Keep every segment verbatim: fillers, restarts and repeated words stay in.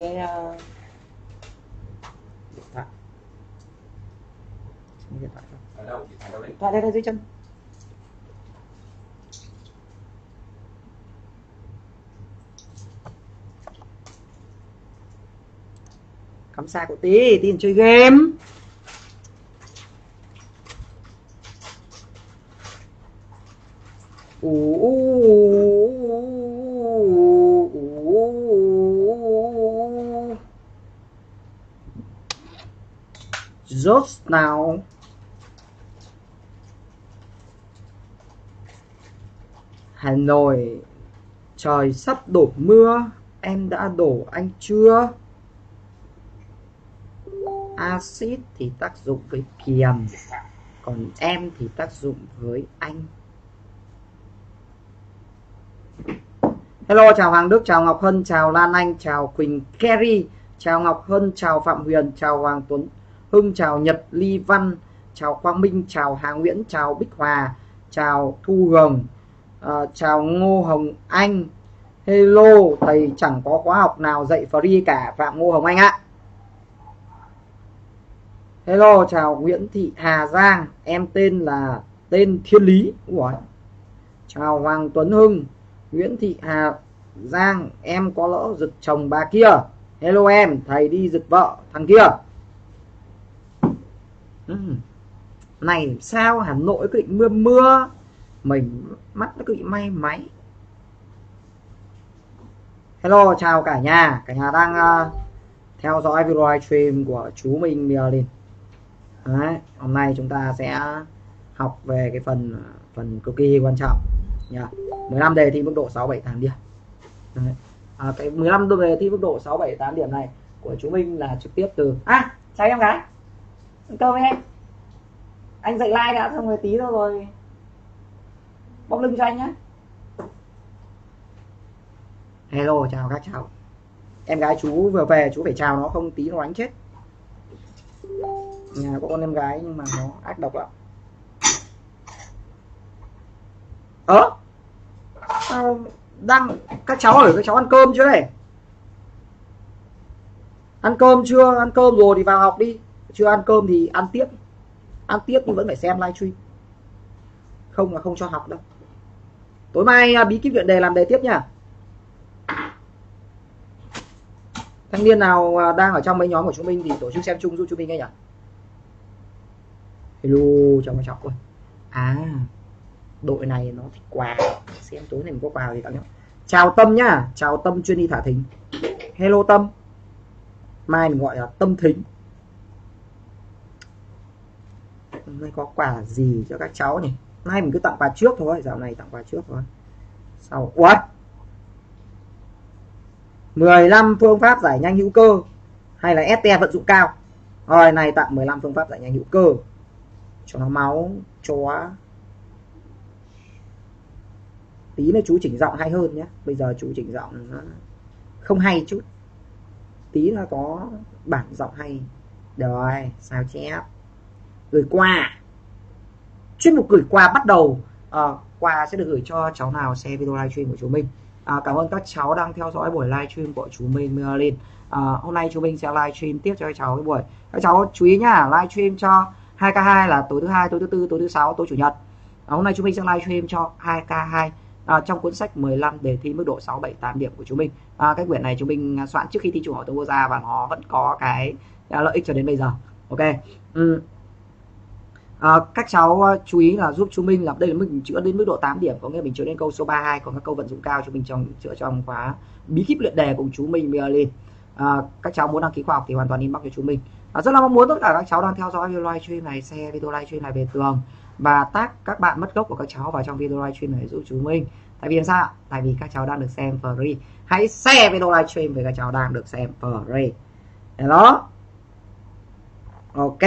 cái uh... điện thoại. Điện thoại không? Ở đâu? Điện thoại đâu đấy? Điện thoại đây đây dưới chân. Cắm xa của tí, tí chơi game. Rốt nào. Hà Nội trời sắp đổ mưa, em đã đổ anh chưa? Axit thì tác dụng với kiềm, còn em thì tác dụng với anh. Hello, chào Hoàng Đức, chào Ngọc Hân, chào Lan Anh, chào Quỳnh Kerry, chào Ngọc Hân, chào Phạm Viền, chào Hoàng Tuấn Hưng, chào Nhật Ly Văn, chào Quang Minh, chào Hà Nguyễn, chào Bích Hòa, chào Thu Hồng, uh, chào Ngô Hồng Anh. Hello, thầy chẳng có khóa học nào dạy free cả Phạm Ngô Hồng Anh ạ. Hello, chào Nguyễn Thị Hà Giang, em tên là tên Thiên Lý. Ủa? Chào Hoàng Tuấn Hưng, Nguyễn Thị Hà Giang, em có lỡ giật chồng bà kia. Hello em, thầy đi giật vợ thằng kia. Ừ. Này sao Hà Nội cứ định mưa mưa, mình mắt nó cứ bị may máy. Hello, chào cả nhà, cả nhà đang uh, theo dõi video livestream của chú Minh Myelin. Đấy, hôm nay chúng ta sẽ học về cái phần phần cực kỳ quan trọng nha. mười lăm đề thi mức độ sáu, bảy, tám điểm. Đấy. À, cái mười lăm đề thi mức độ sáu, bảy, tám điểm này của chú Minh là trực tiếp từ à, chào em gái. Ăn cơm với em. Anh dậy like đã xong rồi tí nữa rồi. Bóc lưng cho anh nhé. Hello, chào các cháu. Em gái chú vừa về, chú phải chào nó không tí nó đánh chết. Nhà có con em gái nhưng mà nó ác độc lắm. Ơ à, đang các cháu hỏi các cháu ăn cơm chưa này? Ăn cơm chưa? Ăn cơm rồi thì vào học đi. Chưa ăn cơm thì ăn tiếp. Ăn tiếp nhưng vẫn phải xem livestream. Không là không cho học đâu. Tối mai bí kíp luyện đề làm đề tiếp nha. Thanh niên nào đang ở trong mấy nhóm của chúng mình thì tổ chức xem chung giúp chúng mình nghe nhỉ. Hello, chào các cháu. À, đội này nó thích quà. Xem tối này mình có quà gì cả nhé. Chào Tâm nhá, chào Tâm chuyên đi thả thính. Hello Tâm. Mai mình gọi là Tâm Thính. Nay có quà gì cho các cháu nhỉ? Nay mình cứ tặng quà trước thôi, dạo này tặng quà trước thôi. Sau what? mười lăm phương pháp giải nhanh hữu cơ hay là ét tê vận dụng cao. Rồi này tặng mười lăm phương pháp giải nhanh hữu cơ cho nó máu chó. Tí nữa chú chỉnh giọng hay hơn nhé. Bây giờ chú chỉnh giọng không hay chút. Tí nó có bản giọng hay. Rồi, sao chép. Gửi quà. Chuyên mục gửi quà bắt đầu. À, quà sẽ được gửi cho cháu nào xem video livestream của chúng mình. À, cảm ơn các cháu đang theo dõi buổi livestream của chú Minh Myelin. À, hôm nay chúng mình sẽ livestream tiếp cho các cháu cái buổi. Các cháu chú ý nhá, livestream cho hai k hai là tối thứ hai, tối thứ tư, tối thứ sáu, tối chủ nhật. À, hôm nay chúng mình sẽ livestream cho hai k hai à, trong cuốn sách mười lăm đề thi mức độ sáu, bảy, tám điểm của chúng mình. À, cái quyển này chúng mình soạn trước khi thi trung học tôi vô ra và nó vẫn có cái lợi ích cho đến bây giờ. Ok. Ừ. À, các cháu chú ý là giúp chúng mình là đây là mình chữa đến mức độ tám điểm, có nghĩa mình chữa đến câu số ba mươi hai, còn các câu vận dụng cao chúng mình trong chữa trong khóa bí kíp luyện đề cùng chú Minh Myelin. À, các cháu muốn đăng ký khoa học thì hoàn toàn inbox cho chúng mình. À, rất là mong muốn tất cả các cháu đang theo dõi video livestream này share video livestream này về tường và tag các bạn mất gốc của các cháu vào trong video livestream này giúp chúng mình. Tại vì sao? Tại vì các cháu đang được xem free, hãy share video livestream với các cháu đang được xem free. Đó. Ok.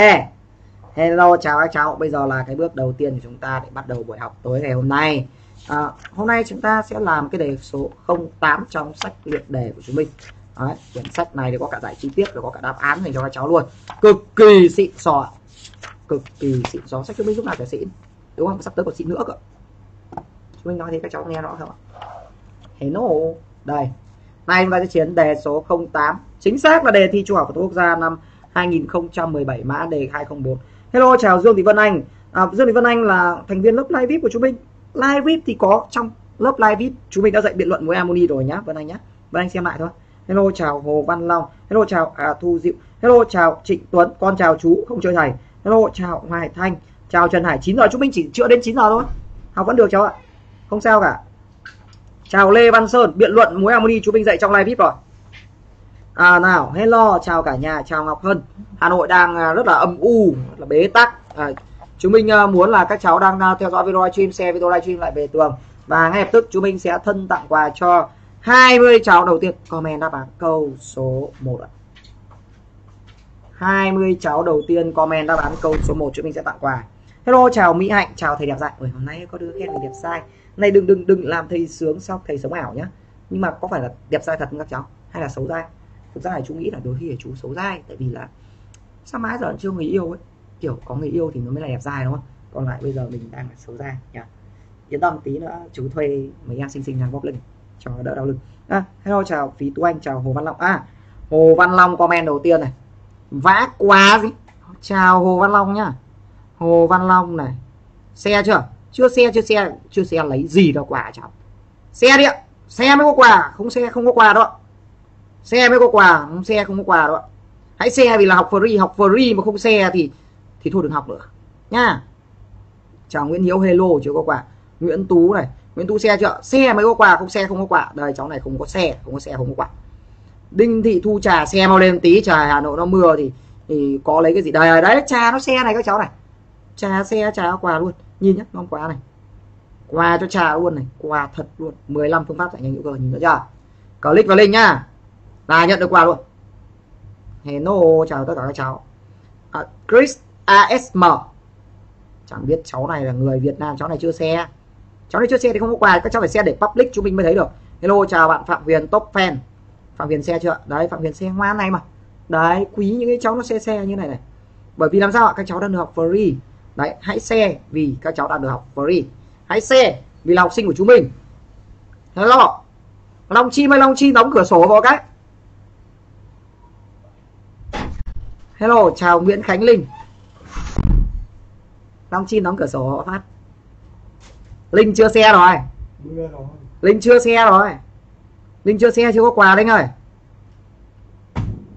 Hello, chào các cháu. Bây giờ là cái bước đầu tiên của chúng ta để bắt đầu buổi học tối ngày hôm nay. À, hôm nay chúng ta sẽ làm cái đề số không tám trong sách luyện đề của chúng mình. Đấy, quyển sách này thì có cả giải chi tiết rồi có cả đáp án dành cho các cháu luôn. Cực kỳ xịn sò. Cực kỳ xịn sò. Sách chúng mình lúc nào phải xịn. Đúng không? Sắp tới còn xịn nữa cơ. Chúng mình nói thì các cháu nghe rõ không ạ? Hello. Đây. nay chúng ta sẽ chiến đề số không tám, chính xác là đề thi Trung học phổ thông quốc gia năm hai nghìn không trăm mười bảy, mã đề hai không bốn. Hello, chào Dương Thị Vân Anh. à, Dương Thị Vân Anh là thành viên lớp live vê i pê của chúng mình. Live vê i pê thì có trong lớp live vê i pê chúng mình đã dạy biện luận với Amoni rồi nhá Vân Anh nhá. Vân Anh xem lại thôi. Hello, chào Hồ Văn Long. Hello, chào à, Thu Diệu. Hello, chào Trịnh Tuấn. Con chào chú, không chơi thầy. Hello, chào Hoài Thanh. Chào Trần Hải. Chín giờ chúng mình chỉ chữa đến chín giờ thôi, học vẫn được cháu ạ, không sao cả. Chào Lê Văn Sơn. Biện luận múa harmony chúng mình dạy trong live vê i pê rồi. À nào, hello, chào cả nhà. Chào Ngọc Hân. Hà Nội đang rất là âm u, rất là bế tắc. à, Chúng mình muốn là các cháu đang theo dõi video livestream, share video livestream lại về tường. Và ngay lập tức chúng mình sẽ thân tặng quà cho hai mươi cháu đầu tiên comment đáp án câu số một ạ. hai mươi cháu đầu tiên comment đáp án câu số một chúng mình sẽ tặng quà. Hello, chào Mỹ Hạnh, chào thầy đẹp dạy. Ôi, hôm nay có đứa khen mình đẹp sai. Này đừng đừng đừng làm thầy sướng xong thầy sống ảo nhá. Nhưng mà có phải là đẹp sai thật không các cháu? Hay là xấu dai? Thực ra này chú nghĩ là đôi khi là chú xấu dai, tại vì là sao mãi giờ chưa người yêu ấy. Kiểu có người yêu thì nó mới là đẹp dai đúng không? Còn lại bây giờ mình đang là xấu dai nhá. Yên tâm tí nữa chú thuê mấy em xinh xinh đang bóp lưng cho đỡ đau lưng. À, hello, chào Phí Tú Anh, chào Hồ Văn Long. À, Hồ Văn Long comment đầu tiên này. Vã quá gì. Chào Hồ Văn Long nhá. Hồ Văn Long này. Xe chưa? Chưa xe, chưa xe, chưa xe lấy gì đâu quà cháu. Xe đi ạ, xe mới có quà, không xe không có quà đâu. Xe mới có quà, không xe không có quà đâu. Hãy xe vì là học free, học free mà không xe thì thì thôi đừng học nữa nha. Chào Nguyễn Hiếu, hello, chưa có quà. Nguyễn Tú này, Nguyễn Tú xe chưa? Xe mới có quà, không xe không có quà. Đây cháu này không có xe, không có xe không có quà. Đinh Thị Thu Trà, xe mau lên tí, trời Hà Nội nó mưa thì thì có lấy cái gì đây đấy, trà nó xe này các cháu này. Trà xe, trà quà luôn. Nhìn nhá, ngon quá này. Quà cho trà luôn này, quà thật luôn. mười lăm phương pháp dạy ngành hữu cơ, nhìn nữa chưa? Click vào link nhá. Là nhận được quà luôn. Hello, chào tất cả các cháu. À, Chris a ét em. Chẳng biết cháu này là người Việt Nam, cháu này chưa xe. Cháu này chưa xe thì không có quà, các cháu phải xe để public chúng mình mới thấy được. Hello, chào bạn Phạm Viền top fan. Phạm Viền xe chưa? Đấy, Phạm Viền xe ngoan này mà. Đấy, quý những cái cháu nó xe xe như này này. Bởi vì làm sao ạ? Các cháu đang được học free. Đấy, hãy share vì các cháu đã được học free. Hãy share vì là học sinh của chúng mình. Hello. Long Chi hay Long Chi đóng cửa sổ vào cái. Hello, chào Nguyễn Khánh Linh. Long Chi đóng cửa sổ họ phát. Linh chưa share rồi. Linh chưa share rồi. Linh chưa share chưa có quà đấy anh ơi.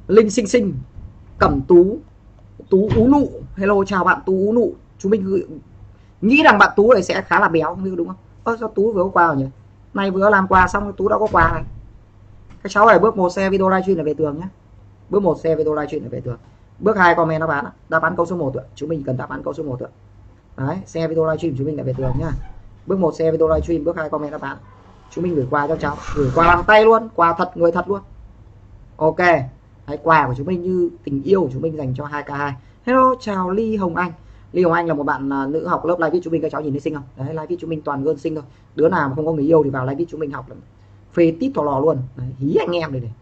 Linh xinh xinh. Cẩm Tú. Tú Ú Nụ. Hello, chào bạn Tú Ú Nụ. Chúng mình gửi... nghĩ rằng bạn Tú này sẽ khá là béo không đúng không? Ơ sao Tú vừa có quà rồi nhỉ? Nay vừa làm quà xong Tú đã có quà này. Các cháu phải bước một xe video livestream là về tường nhé. Bước một xe video livestream là về tường. Bước hai comment đáp án. Đáp án câu số một ạ. Chúng mình cần đáp án câu số một ạ. Đấy, xe video livestream chúng mình lại về tường nhá. Bước một xe video livestream, bước hai comment đáp án. Chúng mình gửi quà cho cháu, gửi quà bằng tay luôn, quà thật người thật luôn. Ok. Đấy, quà của chúng mình như tình yêu của chúng mình dành cho hai k hai. Hello, chào Ly Hồng Anh. Ly Hồng Anh là một bạn uh, nữ học lớp live viết chúng mình, các cháu nhìn thấy xinh không? Đấy, live viết chúng mình toàn gơn xinh thôi. Đứa nào mà không có người yêu thì vào live viết chúng mình học là phê tít thò lò luôn. Đấy, hí anh em này này.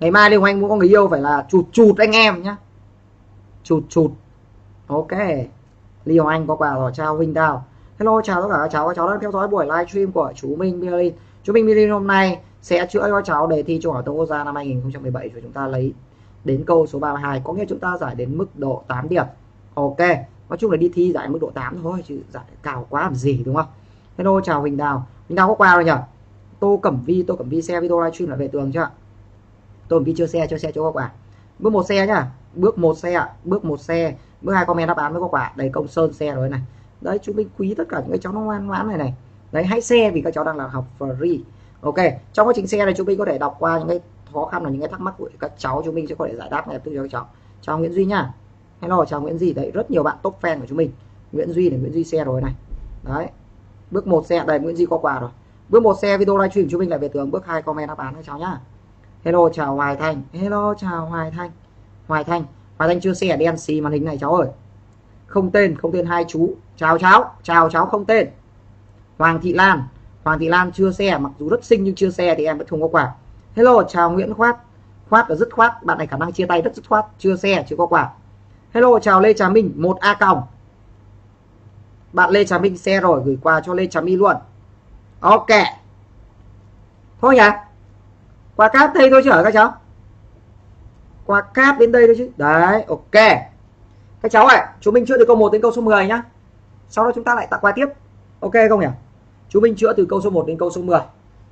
Ngày mai Ly Hồng Anh muốn có người yêu phải là chụt chụt anh em nhá. Chụt chụt. Ok. Ly Hồng Anh có quà rồi, chào Vinh Đào. Hello, chào tất cả các cháu. Các cháu đang theo dõi buổi livestream của chú Minh Myelin. Chú Minh Myelin hôm nay sẽ chữa cho cháu đề thi Trung học phổ thông quốc gia năm hai nghìn không trăm mười bảy rồi chúng ta lấy đến câu số ba mươi hai, có nghĩa chúng ta giải đến mức độ tám điểm. Ok, nói chung là đi thi giải mức độ tám thôi chứ giải cao quá làm gì đúng không? Hello, chào Huỳnh Đào. Huỳnh Đào có qua rồi nhỉ? Tô Cẩm Vi, Tô Cẩm Vi xe video livestream là về tường chưa? Tô Cẩm Vi chưa xe, chưa xe chưa có quả. Bước một xe nhá. Bước một xe ạ, bước một xe, bước hai comment đáp án mới có quả. Đây Công Sơn xe rồi này. Đấy, chúng mình quý tất cả những cái cháu nó ngoan ngoãn này này. Đấy, hãy xe vì các cháu đang là học free. Ok, trong quá trình xe này chúng mình có thể đọc qua những cái khó khăn là những cái thắc mắc của các cháu, chúng mình sẽ có thể giải đáp ngay lập tức cho các cháu. Chào Nguyễn Duy nhá. Hello, chào Nguyễn Duy. Đấy, rất nhiều bạn top fan của chúng mình. Nguyễn Duy này, Nguyễn Duy xe rồi này. Đấy. Bước một xe, đây Nguyễn Duy có quà rồi. Bước một xe video livestream chúng mình lại về tường, bước hai comment đáp án các cháu nhá. Hello, chào Hoài Thanh. Hello, chào Hoài Thanh. Hoài Thanh, Hoài Thanh chưa xe đen xì màn hình này cháu ơi. Không tên, không tên hai chú. Chào cháu, chào cháu không tên. Hoàng Thị Lan, Hoàng Thị Lan chưa xe, mặc dù rất xinh nhưng chưa xe thì em vẫn không có quà. Hello, chào Nguyễn Khoát. Khoát là dứt khoát, bạn này khả năng chia tay rất dứt khoát, chưa xe chưa có quả. Hello, chào Lê Trà Minh, một a còng. Bạn Lê Trà Minh xe rồi, gửi quà cho Lê Trà Minh luôn. Ok. Thôi nhỉ. Qua cáp đây thôi chứ hả các cháu? Qua cáp đến đây thôi chứ. Đấy, ok. Các cháu ạ, chúng mình chữa từ câu một đến câu số mười nhá. Sau đó chúng ta lại tặng quà tiếp. Ok không nhỉ? Chúng mình chữa từ câu số một đến câu số mười.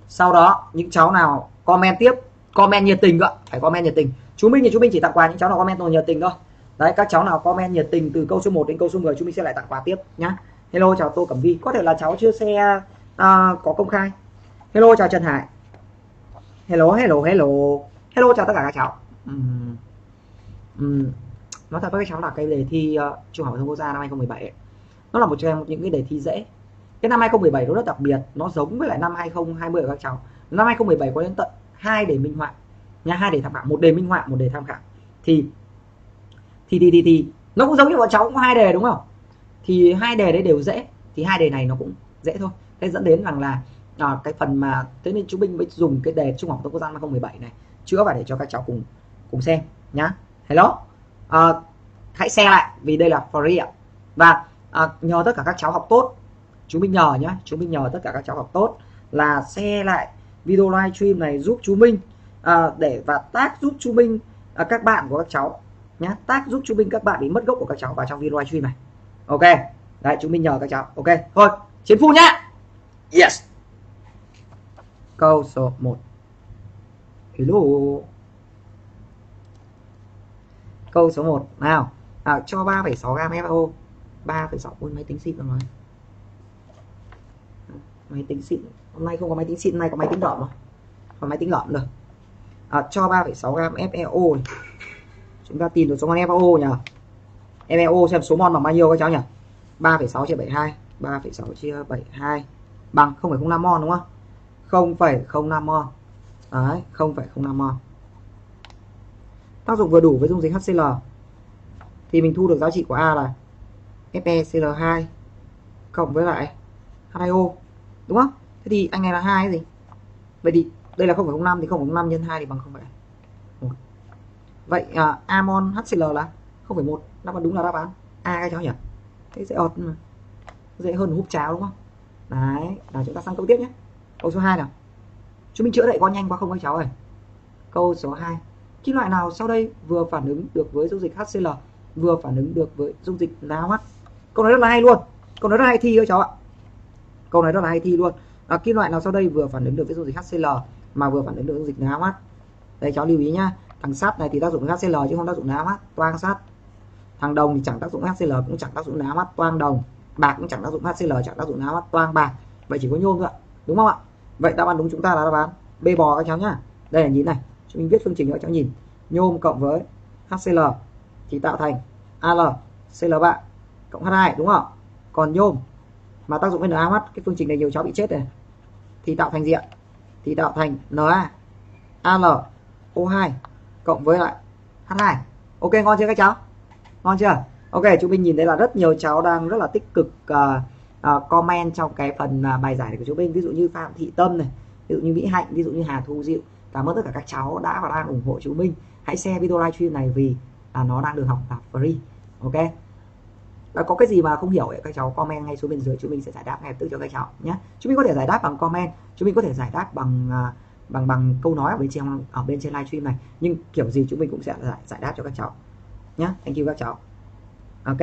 Sau đó những cháu nào comment tiếp, comment nhiệt tình cơ, phải comment nhiệt tình. Chúng mình thì chúng mình chỉ tặng quà những cháu nào comment nhiệt tình thôi. Đấy, các cháu nào comment nhiệt tình từ câu số một đến câu số mười chúng mình sẽ lại tặng quà tiếp nhá. Hello chào Tô Cẩm Vi, có thể là cháu chưa xe uh, có công khai. Hello chào Trần Hải. Hello hello hello. Hello chào tất cả các cháu. Uhm. Uhm. Nói thật với các cháu là cái đề thi uh, trung học phổ thông quốc gia năm hai không một bảy ấy, nó là một trong những cái đề thi dễ. Cái năm hai không một bảy nó rất đặc biệt, nó giống với lại năm hai không hai không của các cháu. Năm hai không một bảy có đến tận hai đề minh họa, nha, hai đề tham khảo, một đề minh họa, một đề tham khảo. Thì thì thì thì, thì. Nó cũng giống như bọn cháu cũng có hai đề đúng không? Thì hai đề đấy đều dễ, thì hai đề này nó cũng dễ thôi. Thế dẫn đến rằng là à, cái phần mà thế nên chúng mình mới dùng cái đề trung học phổ thông quốc gia hai không một bảy này chữa và để cho các cháu cùng cùng xem nhá. Hello. À, hãy share lại vì đây là free ạ. Và à, nhờ tất cả các cháu học tốt, chúng mình nhờ nhá, chúng mình nhờ tất cả các cháu học tốt là share lại video live stream này giúp chúng mình à, để và tag giúp chúng mình à, các bạn của các cháu nhá, tag giúp chúng mình các bạn bị mất gốc của các cháu vào trong video live stream này. Ok, đấy chúng mình nhờ các cháu. Ok, thôi, chiến phu nhá. Yes. Câu số một. Hello. Câu số một nào. À, cho ba phẩy sáu gam ép a ô. ba phẩy sáu ôn máy tính xịn rồi. Máy tính xịn. Hôm nay không có máy tính xịn, hôm nay có máy tính đỏ mà. Còn máy tính lợn rồi. À, cho ba phẩy sáu gam ép a ô. Chúng ta tìm được số con ép a ô nhỉ? ép a ô xem số mol bằng bao nhiêu các cháu nhỉ? ba phẩy sáu chia bảy mươi hai, ba phẩy sáu chia bảy mươi hai bằng không phẩy không năm mol đúng không? không phẩy không năm mol. Đấy, không phẩy không năm mol. Tác dụng vừa đủ với dung dịch HCl thì mình thu được giá trị của A là FeCl2 cộng với lại hát hai ô đúng không? Thế thì anh này là hai cái gì? Vậy thì đây là không phẩy không năm thì không phẩy không năm nhân hai thì bằng không phẩy một. Vậy à, amon HCl là không phẩy một, đáp án đúng là đáp án A các cháu nhỉ? Thế dễ ọt mà. Dễ hơn húp cháo đúng không? Đấy, là chúng ta sang câu tiếp nhé. Câu số hai nào. Chúng mình chữa đậy có nhanh quá không các cháu ơi? Câu số hai. Kim loại nào sau đây vừa phản ứng được với dung dịch HCl, vừa phản ứng được với dung dịch NaOH? Câu nói rất là hay luôn. Câu nói rất là hay thi các cháu ạ. Câu nói rất là hay thi luôn. À, kim loại nào sau đây vừa phản ứng được với dung dịch HCl mà vừa phản ứng được dung dịch NaOH? Đây cháu lưu ý nhá. Thằng sắt này thì tác dụng HCl chứ không tác dụng NaOH, toang sắt. Thằng đồng thì chẳng tác dụng HCl cũng chẳng tác dụng NaOH, toang đồng. Bạc cũng chẳng tác dụng HCl, chẳng tác dụng NaOH, toang bạc. Vậy chỉ có nhôm thôi ạ. Đúng không ạ? Vậy đáp án đúng chúng ta là đáp án B bò các cháu nhá. Đây là nhín này. Chúng mình viết phương trình cho cháu nhìn. Nhôm cộng với HCl thì tạo thành a lờ xê lờ ba cộng hát hai đúng không? Còn nhôm mà tác dụng với NaOH, cái phương trình này nhiều cháu bị chết này, thì tạo thành gì ạ? Thì tạo thành Na a lờ o hai cộng với lại hát hai. Ok ngon chưa các cháu? Ngon chưa? Ok, chúng mình nhìn thấy là rất nhiều cháu đang rất là tích cực uh, uh, comment trong cái phần uh, bài giải của chúng mình. Ví dụ như Phạm Thị Tâm này, ví dụ như Mỹ Hạnh, ví dụ như Hà Thu Diệu. Cảm ơn tất cả các cháu đã và đang ủng hộ chúng mình. Hãy share video livestream này vì à, nó đang được học là free. Ok. Và có cái gì mà không hiểu ấy, các cháu comment ngay xuống bên dưới, chúng mình sẽ giải đáp ngay tức cho các cháu nhé. Chúng mình có thể giải đáp bằng comment, chúng mình có thể giải đáp bằng bằng bằng câu nói ở bên trên ở bên trên livestream này. Nhưng kiểu gì chúng mình cũng sẽ giải, giải đáp cho các cháu nhé. Thank you các cháu. Ok.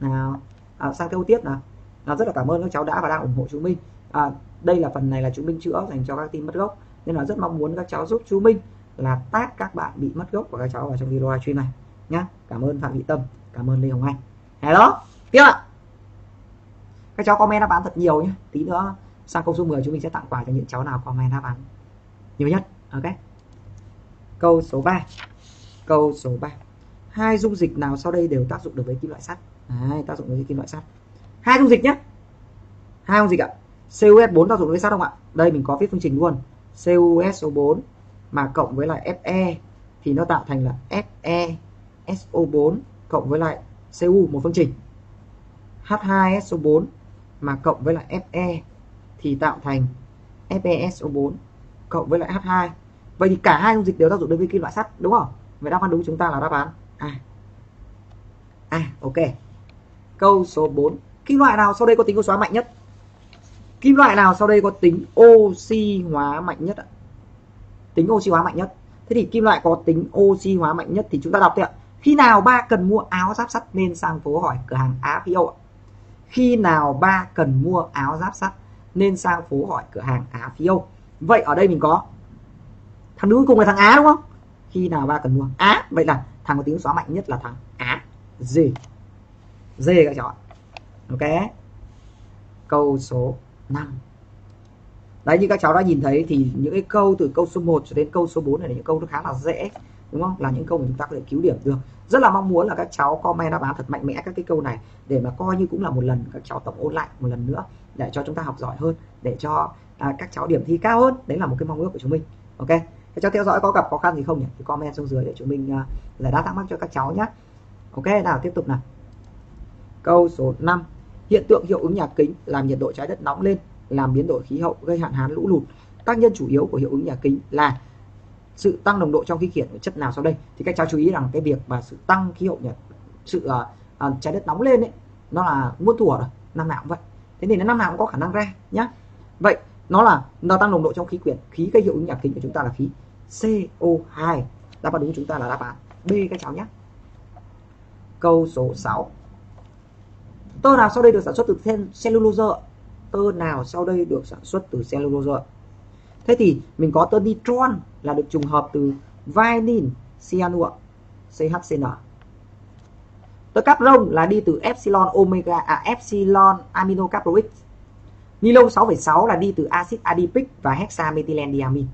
Nào, à, sang câu tiếp nào. Nào, rất là cảm ơn các cháu đã và đang ủng hộ chúng mình. À, đây là phần này là chúng mình chữa dành cho các team mất gốc. Nên là rất mong muốn các cháu giúp chú Minh là tag các bạn bị mất gốc của các cháu vào trong video live stream này nhá. Cảm ơn Phạm Thị Tâm, cảm ơn Lê Hồng Anh. Hello, tiếp ạ. Các cháu comment đáp án thật nhiều nhé. Tí nữa sang câu số mười chúng mình sẽ tặng quà cho những cháu nào comment đáp án nhiều nhất. Ok. Câu số ba. Câu số ba. Hai dung dịch nào sau đây đều tác dụng được với kim loại sắt? Đấy, tác dụng với kim loại sắt. Hai dung dịch nhé. Hai dung dịch ạ. xê u ét bốn tác dụng với sắt không ạ? Đây mình có viết phương trình luôn. xê u ét o bốn mà cộng với lại Fe thì nó tạo thành là Fe S O bốn cộng với lại Cu, một phương trình. hát hai ét o bốn mà cộng với lại Fe thì tạo thành Fe S O bốn cộng với lại hát hai. Vậy thì cả hai dung dịch đều tác dụng đối với kim loại sắt đúng không? Vậy đáp án đúng chúng ta là đáp án A. À. À, ok. Câu số bốn. Kim loại nào sau đây có tính oxy hóa mạnh nhất? Kim loại nào sau đây có tính oxy hóa mạnh nhất ạ? tính oxy hóa mạnh nhất. Thế thì kim loại có tính oxy hóa mạnh nhất thì chúng ta đọc thế ạ. Khi nào ba cần mua áo giáp sắt nên sang phố hỏi cửa hàng Á Phi Âu ạ? Khi nào ba cần mua áo giáp sắt nên sang phố hỏi cửa hàng Á Phi Âu. Vậy ở đây mình có thằng nữ cùng là thằng Á đúng không? Khi nào ba cần mua Á, vậy là thằng có tính xóa mạnh nhất là thằng Á. G. G các cháu ạ. Ok. Câu số năm. Đấy, như các cháu đã nhìn thấy thì những cái câu từ câu số một cho đến câu số bốn này là những câu nó khá là dễ, đúng không? Là những câu mà chúng ta có thể cứu điểm được. Rất là mong muốn là các cháu comment đáp án thật mạnh mẽ các cái câu này để mà coi như cũng là một lần các cháu tổng ôn lại một lần nữa để cho chúng ta học giỏi hơn, để cho à, các cháu điểm thi cao hơn. Đấy là một cái mong ước của chúng mình. Ok. Các cháu theo dõi có gặp khó khăn gì không nhỉ? Thì comment xuống dưới để chúng mình à, giải đáp thắc mắc cho các cháu nhé. Ok, nào tiếp tục nào. Câu số năm. Hiện tượng hiệu ứng nhà kính làm nhiệt độ trái đất nóng lên, làm biến đổi khí hậu, gây hạn hán lũ lụt. Tác nhân chủ yếu của hiệu ứng nhà kính là sự tăng nồng độ trong khí quyển của chất nào sau đây? Thì các cháu chú ý rằng cái việc mà sự tăng khí hậu nhà sự uh, trái đất nóng lên ấy, nó là muôn thuở rồi, năm nào cũng vậy. Thế nên năm nào cũng có khả năng ra nhá. Vậy nó là nó tăng nồng độ trong khí quyển, khí gây hiệu ứng nhà kính của chúng ta là khí C O hai. Đáp án đúng chúng ta là đáp án B các cháu nhé. Câu số sáu. Tơ nào sau đây được sản xuất từ cellulose? Tơ nào sau đây được sản xuất từ cellulose? Thế thì mình có tơ nitron là được trùng hợp từ vainin cyanua C H C N. Tơ capron là đi từ epsilon omega à, epsilon amino caproic. Nilon sáu phẩy sáu là đi từ axit adipic và hexamethyldiamine.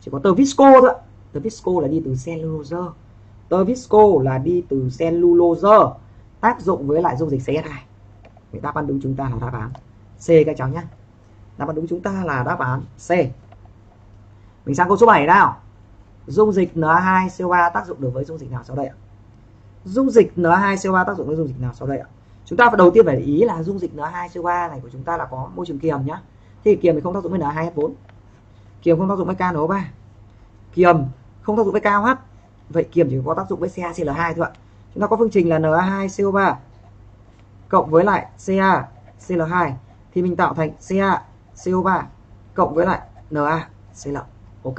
Chỉ có tơ visco thôi. Tơ visco là đi từ cellulose. Tơ visco là đi từ cellulose tác dụng với lại dung dịch C S hai. Vậy đáp án đúng chúng ta là đáp án C các cháu nhé. Đáp án đúng chúng ta là đáp án C. Mình sang câu số bảy nào. Dung dịch N hai C O ba tác dụng được với dung dịch nào sau đây ạ? Dung dịch N hai C O ba tác dụng với dung dịch nào sau đây ạ? Chúng ta phải đầu tiên phải để ý là dung dịch N hai C O ba này của chúng ta là có môi trường kiềm nhá. Thì kiềm thì không tác dụng với N hai H bốn. Kiềm không tác dụng với K N O ba. Kiềm không tác dụng với K O H. Vậy kiềm chỉ có tác dụng với C A C L hai thôi ạ. Chúng ta có phương trình là N hai C O ba cộng với lại C A C L hai thì mình tạo thành C A C O ba cộng với lại N A C L. Ok.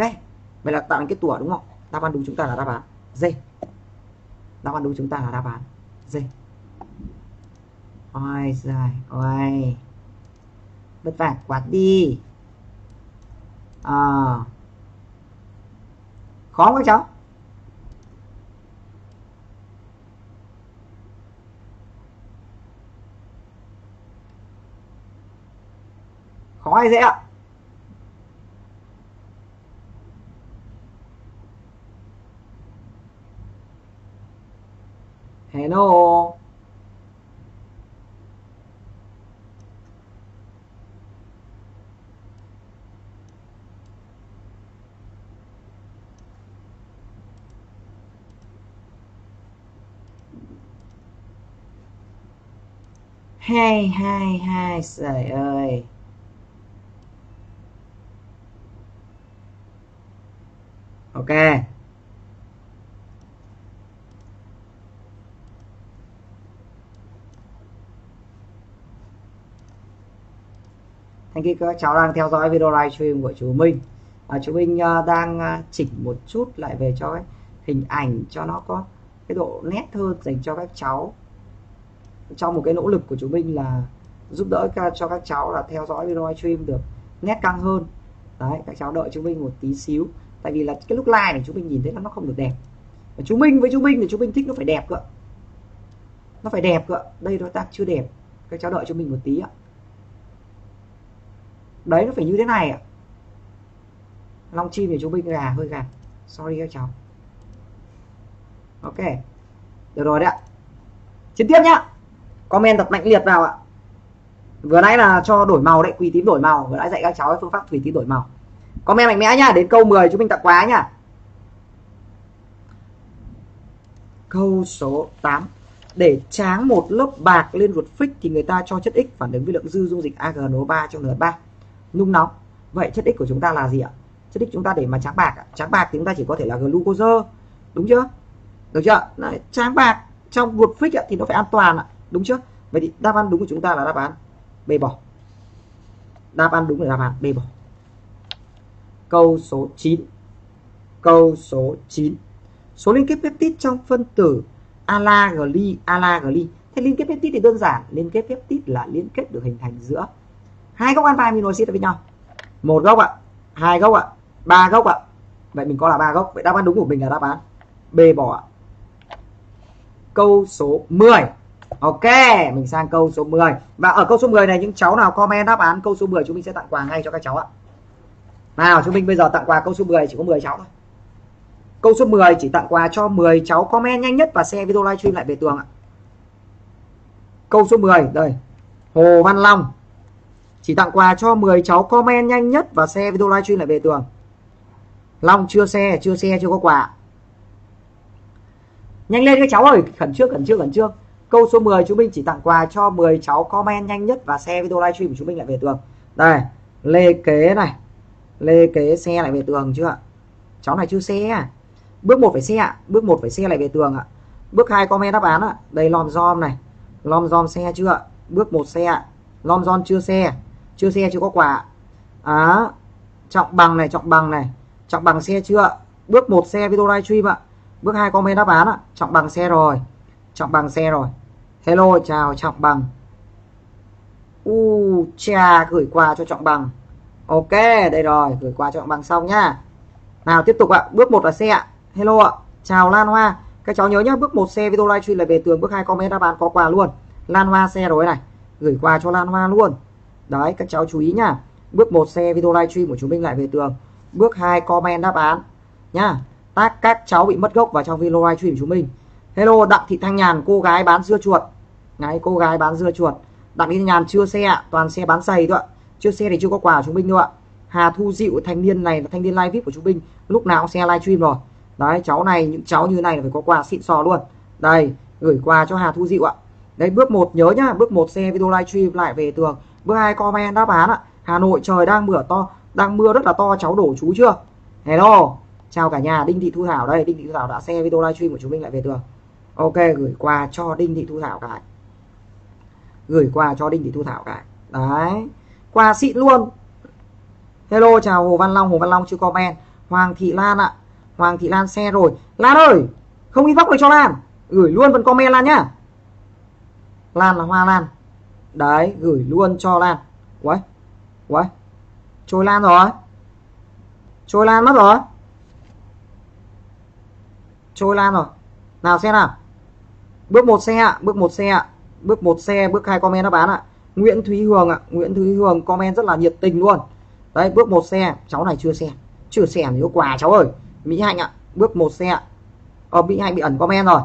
Vậy là tạo thành cái tủa đúng không? Đáp án đúng chúng ta là đáp án D. Đáp án đúng chúng ta là đáp án D. Ôi giời ơi. Vất vả quá đi. À. Khó không các cháu? Khó hay dễ ạ? Hello. Hai hai hai trời ơi. Ok. Thank you các cháu đang theo dõi video livestream của chú Minh. À, chú Minh uh, đang uh, chỉnh một chút lại về cho cái hình ảnh cho nó có cái độ nét hơn dành cho các cháu. Trong một cái nỗ lực của chú Minh là giúp đỡ ca, cho các cháu là theo dõi video livestream được nét căng hơn. Đấy, các cháu đợi chú Minh một tí xíu. Tại vì là cái lúc live này chú Minh nhìn thấy là nó không được đẹp. Và chú Minh với chú Minh thì chú Minh thích nó phải đẹp cơ. Nó phải đẹp cơ. Đây nó ta chưa đẹp. Các cháu đợi chú Minh một tí ạ. Đấy nó phải như thế này ạ. Long chim thì chú Minh gà hơi gà. Sorry các cháu. Ok. Được rồi đấy ạ. Chiến tiếp nhá. Comment thật mạnh liệt vào ạ. Vừa nãy là cho đổi màu đấy, quỳ tím đổi màu. Vừa nãy dạy các cháu phương pháp quỳ tím đổi màu. Comment mạnh mẽ nhá, đến câu mười chúng mình tặng quá nhá. Câu số tám. Để tráng một lớp bạc lên ruột phích thì người ta cho chất X phản ứng với lượng dư dung dịch A G N O ba trong N H ba nung nóng. Vậy chất X của chúng ta là gì ạ? Chất X chúng ta để mà tráng bạc ạ. Tráng bạc thì chúng ta chỉ có thể là glucose. Đúng chưa? Được chưa? Đấy, tráng bạc trong ruột phích ạ, thì nó phải an toàn ạ. Đúng chưa? Vậy thì đáp án đúng của chúng ta là đáp án B bỏ. Đáp án đúng là đáp án B bỏ. Câu số chín. Câu số chín. Số liên kết peptide trong phân tử alagly, alagly. Thế liên kết peptide thì đơn giản, liên kết peptide là liên kết được hình thành giữa hai gốc alpha amino acid với nhau. Một gốc ạ, hai gốc ạ, ba gốc ạ. Vậy mình có là ba gốc, vậy đáp án đúng của mình là đáp án B bỏ. Câu số mười. Ok, mình sang câu số mười. Và ở câu số mười này những cháu nào comment đáp án câu số mười chúng mình sẽ tặng quà ngay cho các cháu ạ. Nào, chúng mình bây giờ tặng quà câu số mười chỉ có mười cháu thôi. Câu số mười chỉ tặng quà cho mười cháu comment nhanh nhất và share video live stream lại về tường ạ. Câu số mười đây. Hồ Văn Long chỉ tặng quà cho mười cháu comment nhanh nhất và share video live stream lại về tường. Long chưa share, chưa share chưa có quà. Nhanh lên các cháu ơi, khẩn trương khẩn trương khẩn trương. Câu số mười chúng mình chỉ tặng quà cho mười cháu comment nhanh nhất và share video live stream của chúng mình lại về tường. Đây, Lê Kế này. Lê Kế share lại về tường chưa ạ? Cháu này chưa share à? Bước một phải share ạ, bước một phải share lại về tường ạ. Bước hai comment đáp án ạ. Đây Lom Zom này. Lom Zom share chưa ạ? Bước một share ạ. Lom Zom chưa share. Chưa share chưa có quà. Á, Trọng Bằng này, Trọng Bằng này. Trọng Bằng share chưa? Bước một share video live stream ạ. Bước hai comment đáp án ạ. Trọng Bằng share rồi. Trọng Bằng share rồi. Hello, chào Trọng Bằng. U cha, gửi quà cho Trọng Bằng. Ok, đây rồi, gửi quà cho Trọng Bằng xong nhá. Nào tiếp tục ạ, bước một là share ạ. Hello ạ, chào Lan Hoa. Các cháu nhớ nhá, bước một share video live stream là về tường, bước hai comment đáp án có quà luôn. Lan Hoa share rồi này, gửi quà cho Lan Hoa luôn. Đấy, các cháu chú ý nhá. Bước một share video live stream của chúng mình lại về tường. Bước hai comment đáp án nhá. Tác các cháu bị mất gốc vào trong video live stream của chúng mình. Hello Đặng Thị Thanh Nhàn, cô gái bán dưa chuột. Đấy, cô gái bán dưa chuột. Đặng Thị Thanh Nhàn chưa share ạ, toàn share bán giày thôi ạ. Chưa share thì chưa có quà của chúng mình đâu ạ. Hà Thu Dịu, thanh niên này là thanh niên live vê i pê của chúng mình, lúc nào cũng share live stream rồi. Đấy, cháu này, những cháu như này là phải có quà xịn sò luôn. Đây, gửi quà cho Hà Thu Dịu ạ. Đấy, bước một nhớ nhá, bước một share video live stream lại về tường. Bước hai comment đáp án ạ. Hà Nội trời đang mưa to, đang mưa rất là to, cháu đổ chú chưa? Hello, chào cả nhà. Đinh Thị Thu Thảo đây, Đinh Thị Thu Thảo đã share video live stream của chúng mình lại về tường. Ok, gửi quà cho Đinh Thị Thu Thảo cái. Gửi quà cho Đinh Thị Thu Thảo cái. Đấy, quà xịn luôn. Hello, chào Hồ Văn Long. Hồ Văn Long chưa comment. Hoàng Thị Lan ạ. Hoàng Thị Lan share rồi. Lan ơi, không inbox được cho Lan. Gửi luôn phần comment Lan nhá. Lan là hoa Lan. Đấy, gửi luôn cho Lan. Uầy, uầy, trôi Lan rồi. Trôi Lan mất rồi. Trôi Lan rồi. Nào xem nào. Bước một xe ạ, bước một xe ạ. Bước một xe, bước hai comment đáp án ạ. Nguyễn Thúy Hường ạ, Nguyễn Thúy Hường comment rất là nhiệt tình luôn. Đấy, bước một xe, cháu này chưa xem. Chưa xem thì có quà cháu ơi. Mỹ Hạnh ạ, bước một xe. Ờ, Mỹ Hạnh bị ẩn comment rồi.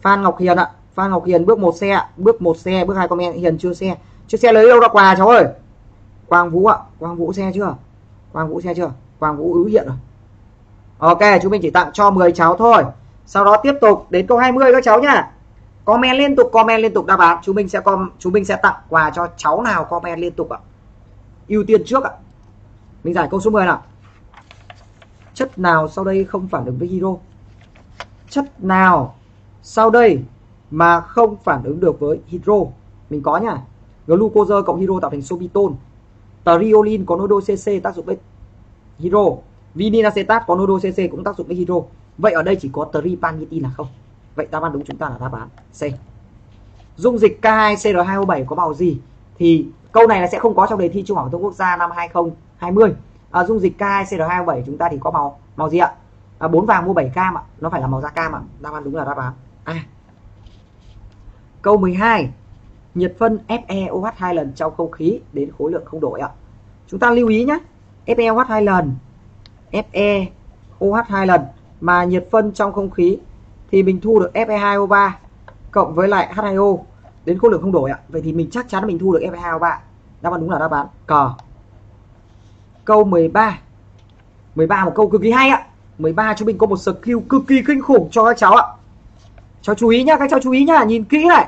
Phan Ngọc Hiền ạ, Phan Ngọc Hiền bước một xe, bước một xe, bước hai comment. Hiền chưa xe. Chưa xe lấy đâu ra quà cháu ơi. Quang Vũ ạ, Quang Vũ xe chưa? Quang Vũ xe chưa? Quang Vũ ưu hiện rồi. Ok, chúng mình chỉ tặng cho mười cháu thôi. Sau đó tiếp tục đến câu hai mươi các cháu nhá. Comment liên tục, comment liên tục đáp án. Chúng mình sẽ com, chúng mình sẽ tặng quà cho cháu nào comment liên tục ạ. Ưu tiên trước ạ. Mình giải câu số mười nào. Chất nào sau đây không phản ứng với hydro? Chất nào sau đây mà không phản ứng được với hydro? Mình có nhá. Glucose cộng hydro tạo thành sorbitol. Triolin có nối đôi xê xê tác dụng với hydro. Vinil acetate có nối đôi xê xê cũng tác dụng với hydro. Vậy ở đây chỉ có tripanitin là không. Vậy đáp án đúng chúng ta là đáp án C. Dung dịch K hai C L hai O bảy có màu gì? Thì câu này là sẽ không có trong đề thi Trung học phổ thông quốc gia năm hai không hai không. À, dung dịch K hai C L hai O bảy chúng ta thì có màu màu gì ạ? À, bốn vàng mua bảy cam ạ. Nó phải là màu da cam ạ. Đáp án đúng là đáp án A. Câu mười hai. Nhiệt phân F e O H hai lần trong không khí đến khối lượng không đổi ạ. Chúng ta lưu ý nhé. F e O H hai lần. F e O H hai lần mà nhiệt phân trong không khí thì mình thu được F e hai O ba cộng với lại H hai O đến khối lượng không đổi ạ. Vậy thì mình chắc chắn mình thu được F e hai O ba. Đáp án đúng là đáp án C. Câu mười ba. mười ba một câu cực kỳ hay ạ. mười ba chúng mình có một skill cực kỳ kinh khủng cho các cháu ạ. Cháu chú ý nhá, các cháu chú ý nhá, nhìn kỹ này.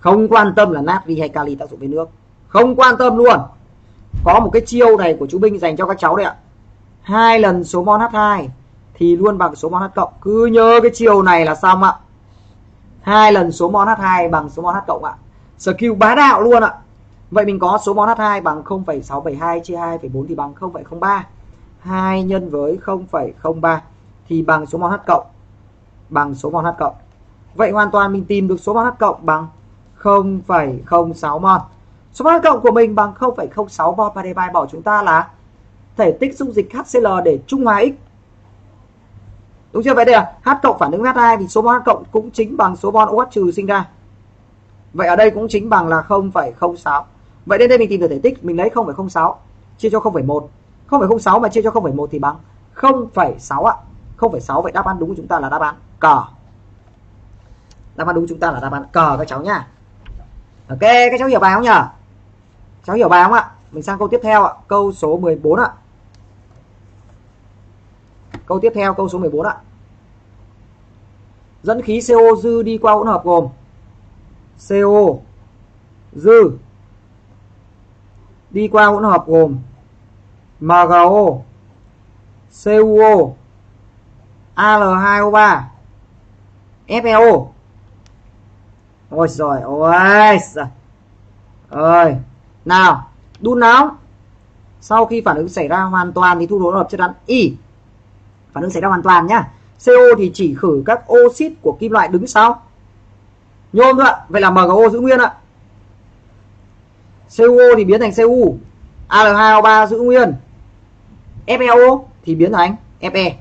Không quan tâm là natri hay kali tác dụng với nước. Không quan tâm luôn. Có một cái chiêu này của chú Binh dành cho các cháu đấy ạ. Hai lần số mol H hai thì luôn bằng số mol H cộng. Cứ nhớ cái chiều này là xong ạ. Hai lần số mol H hai bằng số mol H cộng ạ. Skill bá đạo luôn ạ. Vậy mình có số mol H hai bằng không phẩy sáu bảy hai chia hai phẩy bốn thì bằng không phẩy không ba. hai nhân với không phẩy không ba thì bằng số mol H cộng, bằng số mol H cộng. Vậy hoàn toàn mình tìm được số mol H cộng bằng không phẩy không sáu mol. Số mol H cộng của mình bằng không phẩy không sáu mol và đề bài bảo chúng ta là thể tích dung dịch HCl để trung hòa X. Đúng chưa? Vậy đây là H cộng phản ứng H hai, vì số mol H cộng cũng chính bằng số mol OH trừ sinh ra. Vậy ở đây cũng chính bằng là không phẩy không sáu. Vậy đến đây mình tìm được thể tích, mình lấy không phẩy không sáu chia cho không phẩy một. không phẩy không sáu mà chia cho không phẩy một thì bằng không phẩy sáu ạ. không phẩy sáu, vậy đáp án đúng của chúng ta là đáp án C. Đáp án đúng chúng ta là đáp án C các cháu nhá. Ok, các cháu hiểu bài không nhỉ? Cháu hiểu bài không ạ? Mình sang câu tiếp theo ạ, câu số mười bốn ạ. Câu tiếp theo câu số mười bốn ạ. Dẫn khí xê ô dư đi qua hỗn hợp gồm xê ô dư đi qua hỗn hợp gồm em giê ô, xê u ô, a lờ hai ô ba, ép e ô. Ôi giời ơi. Ơi. Nào, đun nóng. Sau khi phản ứng xảy ra hoàn toàn thì thu hỗn hợp chất rắn Y. Phản ứng xảy ra hoàn toàn nhá. xê ô thì chỉ khử các oxit của kim loại đứng sau nhôm thôi ạ. Vậy là em giê ô giữ nguyên ạ. xê u ô thì biến thành xê u, a lờ hai ô ba giữ nguyên, ép e ô thì biến thành Fe.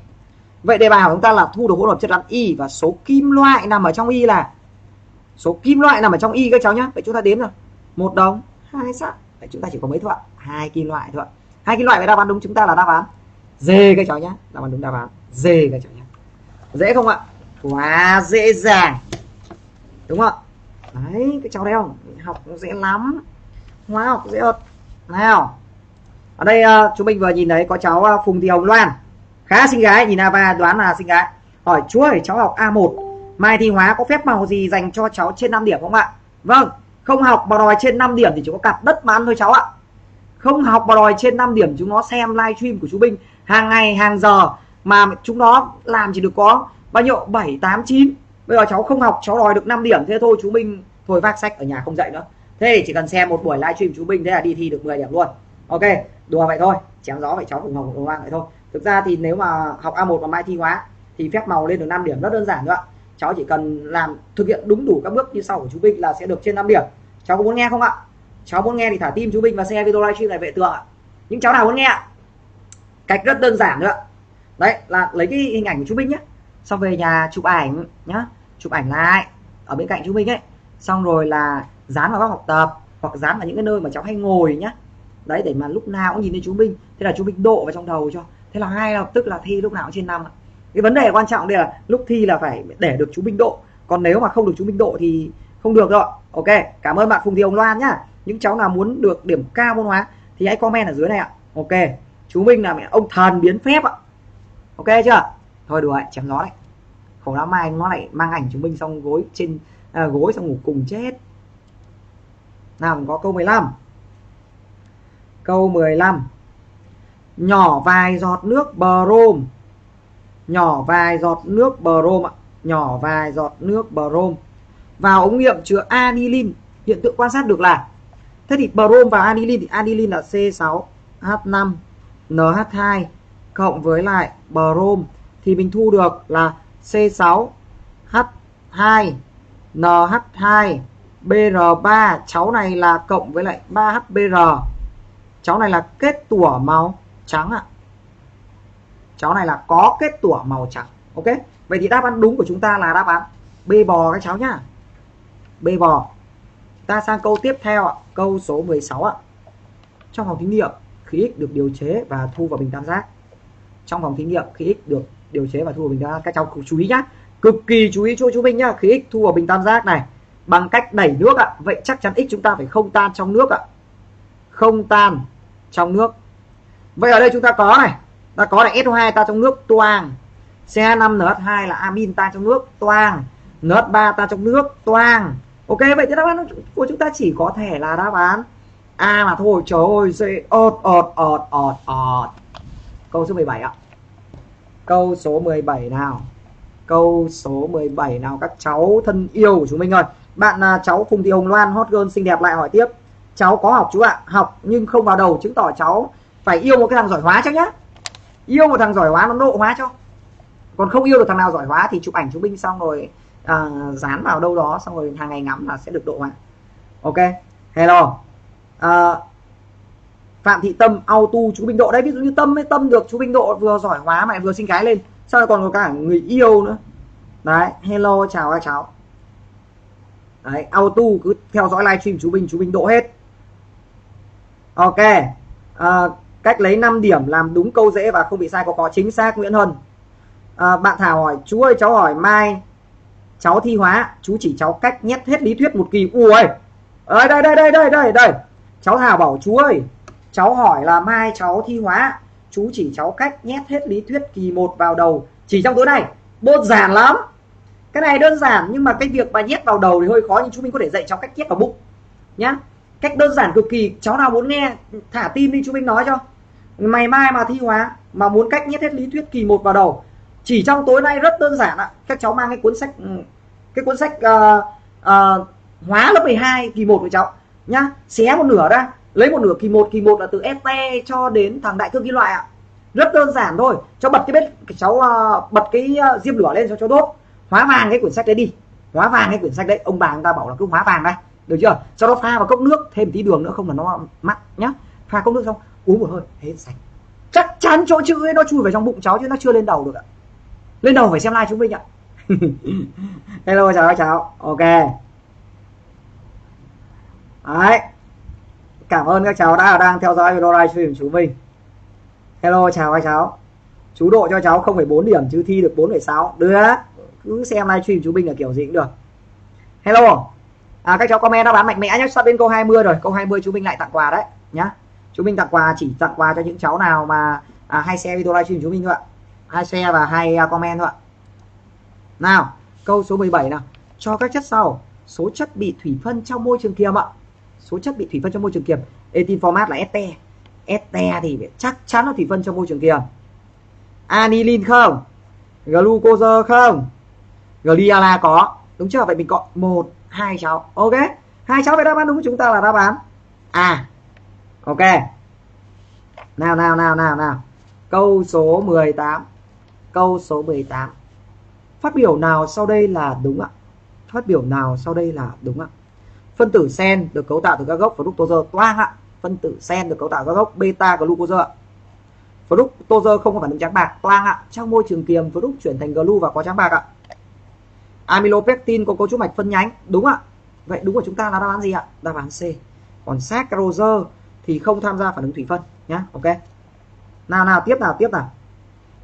Vậy đề bài của chúng ta là thu được hỗn hợp chất rắn Y và số kim loại nằm ở trong Y là số kim loại nằm ở trong Y các cháu nhá. Vậy chúng ta đếm rồi, một đồng, hai sắt. Vậy chúng ta chỉ có mấy thôi ạ? Hai kim loại thôi ạ. Hai kim loại, vậy đáp án đúng chúng ta là đáp án D các cháu nhá. Đáp án đúng đáp án D các cháu nhá. Dễ không ạ? Quá dễ dàng. Đúng không ạ? Đấy, các cháu thấy không? Học nó dễ lắm. Hóa học dễ ợt. Nào. Ở đây uh, chúng mình vừa nhìn thấy có cháu uh, Phùng Thị Hồng Loan. Khá xinh gái, nhìn a ba đoán là xinh gái. Hỏi chú ơi, cháu học a một, mai thi hóa có phép màu gì dành cho cháu trên năm điểm không ạ? Vâng, không học mà đòi trên năm điểm thì chỉ có cặp đất mà ăn thôi cháu ạ. Không học mà đòi trên năm điểm, chúng nó xem livestream của chú Bình hàng ngày hàng giờ mà chúng nó làm chỉ được có bao nhiêu bảy, tám, chín. Bây giờ cháu không học cháu đòi được năm điểm, thế thôi chú Bình thôi vác sách ở nhà không dạy nữa. Thế chỉ cần xem một buổi livestream chú Bình thế là đi thi được mười điểm luôn. Ok, đùa vậy thôi, chém gió vậy cháu cũng học cũng ngoan vậy thôi. Thực ra thì nếu mà học a một mà mai thi hóa thì phép màu lên được năm điểm rất đơn giản thôi ạ. Cháu chỉ cần làm thực hiện đúng đủ các bước như sau của chú Bình là sẽ được trên năm điểm. Cháu có muốn nghe không ạ? Cháu muốn nghe thì thả tim chú Bình và share video livestream này về tường ạ. Những cháu nào muốn nghe ạ? Cách rất đơn giản nữa. Đấy là lấy cái hình ảnh của chú Bình nhé, xong về nhà chụp ảnh nhá, chụp ảnh lại ở bên cạnh chú Bình ấy, xong rồi là dán vào các học tập hoặc dán vào những cái nơi mà cháu hay ngồi nhá. Đấy, để mà lúc nào cũng nhìn thấy chú Bình, thế là chú Bình độ vào trong đầu cho. Thế là ngay lập tức là thi lúc nào cũng trên năm ạ. Cái vấn đề quan trọng đây là lúc thi là phải để được chú Bình độ, còn nếu mà không được chú Bình độ thì không được rồi. Ok, cảm ơn bạn Phùng Thị Hồng Loan nhá. Những cháu nào muốn được điểm cao môn hóa thì hãy comment ở dưới này ạ. Ok, chú Bình là mẹ ông thần biến phép ạ. Ok chưa? Thôi đùa, chém nó đấy. Khổ lắm, mai nó lại mang ảnh chú Bình xong gối trên à, gối xong ngủ cùng chết. Nào mình có câu mười lăm. Câu mười lăm. Nhỏ vài giọt nước brom. Nhỏ vài giọt nước brom ạ. Nhỏ vài giọt nước brom vào ống nghiệm chứa anilin. Hiện tượng quan sát được là, thế thì brom và anilin thì anilin là xê sáu hát năm en hát hai cộng với lại brom thì mình thu được là xê sáu hát hai en hát hai bê rờ ba. Cháu này là cộng với lại ba hát bê rờ. Cháu này là kết tủa màu trắng ạ. Cháu này là có kết tủa màu trắng. Ok, vậy thì đáp án đúng của chúng ta là đáp án B bò các cháu nhá. B bò. Ta sang câu tiếp theo ạ, câu số mười sáu ạ. Trong phòng thí nghiệm, khí X được điều chế và thu vào bình tam giác. Trong phòng thí nghiệm, khí X được điều chế và thu vào bình tam giác. Các cháu chú ý nhá, cực kỳ chú ý cho chú Bình nhá. Khí X thu vào bình tam giác này bằng cách đẩy nước ạ. Vậy chắc chắn X chúng ta phải không tan trong nước ạ. Không tan trong nước. Vậy ở đây chúng ta có này, ta có này ét o hai tan trong nước toang, xê hai năm en hát hai là amin tan trong nước toang, en hát ba tan trong nước toang. Ok, vậy thì đáp án của chúng ta chỉ có thể là đáp án A mà thôi. Trời ơi, dễ ọt ọt ọt ọt ọt. Câu số mười bảy ạ. Câu số mười bảy nào. Câu số mười bảy nào các cháu thân yêu của chúng mình ơi. Bạn cháu Phùng Thị Hồng Loan hot girl xinh đẹp lại hỏi tiếp. Cháu có học chú ạ, học nhưng không vào đầu chứng tỏ cháu phải yêu một cái thằng giỏi hóa chắc nhá. Yêu một thằng giỏi hóa nó độ hóa cho. Còn không yêu được thằng nào giỏi hóa thì chụp ảnh chứng minh xong rồi à, dán vào đâu đó, xong rồi hàng ngày ngắm là sẽ được độ mà. Ok, hello. À, Phạm Thị Tâm auto chú Bình Độ đấy, ví dụ như Tâm ấy, Tâm được chú Bình Độ vừa giỏi hóa mà vừa sinh cái lên, sau đó còn có cả người yêu nữa. Đấy, hello, chào các cháu. Đấy, auto cứ theo dõi livestream chú Bình, chú Bình Độ hết. Ok. À, cách lấy năm điểm làm đúng câu dễ và không bị sai có có chính xác Nguyễn Hân. À, bạn Thảo hỏi chú ơi cháu hỏi mai cháu thi hóa, chú chỉ cháu cách nhét hết lý thuyết một kỳ. Ui, đây đây đây đây đây đây. Cháu Thảo bảo chú ơi, cháu hỏi là mai cháu thi hóa, chú chỉ cháu cách nhét hết lý thuyết kỳ một vào đầu chỉ trong tối nay. Đơn giản lắm. Cái này đơn giản nhưng mà cái việc mà nhét vào đầu thì hơi khó, nhưng chú mình có thể dạy cháu cách nhét vào bụng nhá. Cách đơn giản cực kỳ, cháu nào muốn nghe thả tim đi, chú mình nói cho. Ngày mai mà thi hóa mà muốn cách nhét hết lý thuyết kỳ một vào đầu chỉ trong tối nay rất đơn giản ạ. Các cháu mang cái cuốn sách cái cuốn sách uh, uh, hóa lớp mười hai kỳ một của cháu nhá, xé một nửa ra, lấy một nửa kỳ một, kỳ một là từ ét tê cho đến thằng đại cương kim loại ạ. Rất đơn giản thôi. Cháu bật cái bếp, cháu uh, bật cái uh, diêm lửa lên cho cháu đốt, hóa vàng cái quyển sách đấy đi. Hóa vàng cái quyển sách đấy, ông bà người ta bảo là cứ hóa vàng đây, được chưa? Sau đó pha vào cốc nước, thêm tí đường nữa không là nó mặn nhá. Pha cốc nước xong, uống một hơi, hết sạch. Chắc chắn chỗ chữ ấy nó chui vào trong bụng cháu chứ nó chưa lên đầu được ạ. Lên đầu phải xem like chúng mình ạ. Hello chào các cháu. Ok. Đấy. Cảm ơn các cháu đã đang theo dõi video livestream của chú mình. Hello chào các cháu. Chú độ cho cháu không phẩy bốn điểm chứ thi được bốn phẩy sáu. Được. Cứ xem livestream chú mình là kiểu gì cũng được. Hello. À, các cháu comment đáp án mạnh mẽ nhé. Sắp đến câu hai mươi rồi. Câu hai mươi chú mình lại tặng quà đấy nhá. Chú mình tặng quà chỉ tặng quà cho những cháu nào mà à, hay share video livestream chú mình thôi ạ. Hay share và hay comment thôi ạ. Nào, câu số mười bảy nào. Cho các chất sau số chất bị thủy phân trong môi trường kiềm ạ. Số chất bị thủy phân trong môi trường kiềm. Etin format là este. Este thì chắc chắn là thủy phân trong môi trường kiềm. Anilin không? Glucose không? Gliala có. Đúng chưa? Vậy mình có một, hai cháu. Ok. Hai cháu về đáp án đúng của chúng ta là đáp án à. Ok. Nào nào nào nào nào. Câu số mười tám. Câu số mười tám. Phát biểu nào sau đây là đúng ạ? Phát biểu nào sau đây là đúng ạ? Phân tử sen được cấu tạo từ các gốc fructose toang ạ. Phân tử sen được cấu tạo từ các gốc beta glucose ạ. Fructose không có phản ứng trắng bạc toang ạ. Trong môi trường kiềm fructose chuyển thành glu và có trắng bạc ạ. Amylopectin có cấu trúc mạch phân nhánh, đúng ạ. Vậy đúng của chúng ta là đáp án gì ạ? Đáp án C. Còn saccharose thì không tham gia phản ứng thủy phân nhá. Ok. Nào nào tiếp nào tiếp nào.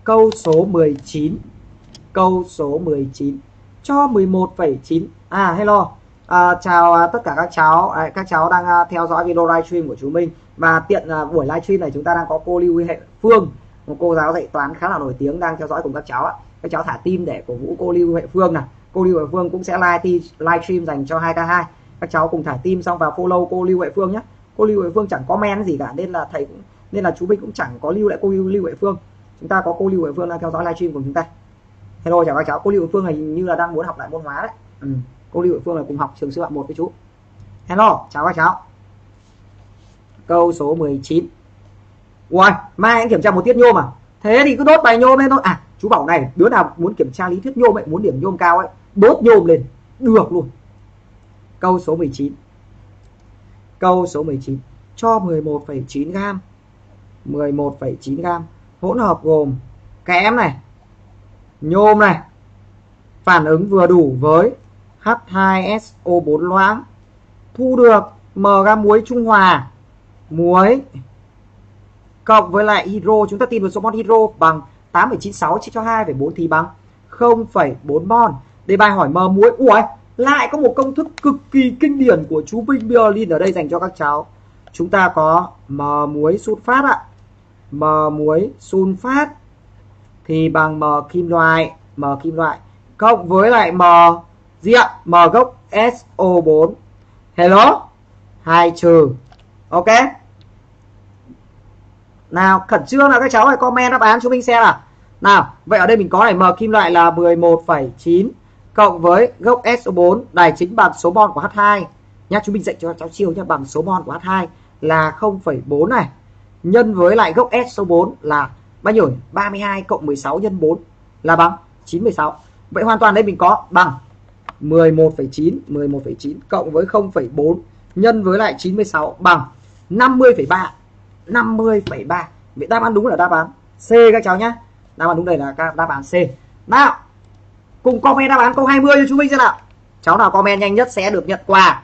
Câu số mười chín. Câu số mười chín. Cho mười một phẩy chín. À hello. À, chào à, tất cả các cháu. À, các cháu đang à, theo dõi video livestream của chúng mình và tiện à, buổi livestream này chúng ta đang có cô Lưu Huệ Phương, một cô giáo dạy toán khá là nổi tiếng đang theo dõi cùng các cháu ạ. Các cháu thả tim để cổ vũ cô Lưu Huệ Phương này. Cô Lưu Huệ Phương cũng sẽ live livestream dành cho hai k hai. Các cháu cùng thả tim xong vào follow cô Lưu Huệ Phương nhé. Cô Lưu Huệ Phương chẳng comment gì cả nên là thầy cũng nên là chú Minh cũng chẳng có lưu lại cô Lưu, Lưu Huệ Phương. Chúng ta có cô Lưu Huệ Phương đang theo dõi livestream của chúng ta. Hello chào các cháu. Cô Lưu Huệ Phương hình như là đang muốn học lại môn hóa đấy. Ừ. Cô Lưu Huệ Phương là cùng học trường sư phạm một với chú. Hello chào các cháu. Câu số mười chín. Uầy, mai anh kiểm tra một tiết nhôm à? Thế thì cứ đốt bài nhôm lên thôi. À chú bảo này, đứa nào muốn kiểm tra lý thuyết nhôm ấy, muốn điểm nhôm cao ấy, đốt nhôm lên được luôn. Câu số mười chín. Câu số mười chín. Cho mười một phẩy chín gam. mười một phẩy chín gam hỗn hợp gồm kẽm này, nhôm này, phản ứng vừa đủ với H hai S O bốn loãng, thu được m gam muối trung hòa, muối cộng với lại hydro. Chúng ta tìm được số mol hydro bằng tám phẩy chín sáu chia cho hai phẩy bốn thì bằng không phẩy bốn mol. Để bài hỏi m muối. Ủa, lại có một công thức cực kỳ kinh điển của chú Minh Myelin ở đây dành cho các cháu. Chúng ta có m muối sunfat ạ. M muối sunfat thì bằng m kim loại, m kim loại cộng với lại m gì ạ? M gốc S O bốn. Hello. Hai trừ. Ok. Nào, khẩn trương nào các cháu ơi, comment đáp án cho mình xem nào. Nào, vậy ở đây mình có này, m kim loại là mười một phẩy chín cộng với gốc S O bốn đài chính bằng số mol của H hai. Nhá, chúng mình dạy cho cháu chiều nhá, bằng số mol của H hai là không phẩy bốn này nhân với lại gốc S O bốn là bao nhiêu? ba mươi hai cộng mười sáu nhân bốn là bằng chín phẩy sáu. Vậy hoàn toàn đây mình có bằng mười một phẩy chín, mười một phẩy chín cộng với không phẩy bốn nhân với lại chín mươi sáu bằng năm mươi phẩy ba, năm mươi phẩy ba. Vậy đáp án đúng là đáp án C các cháu nhé. Đáp án đúng đây là đáp án C. Nào, cùng comment đáp án câu hai mươi cho chú Minh xem nào. Cháu nào comment nhanh nhất sẽ được nhận quà.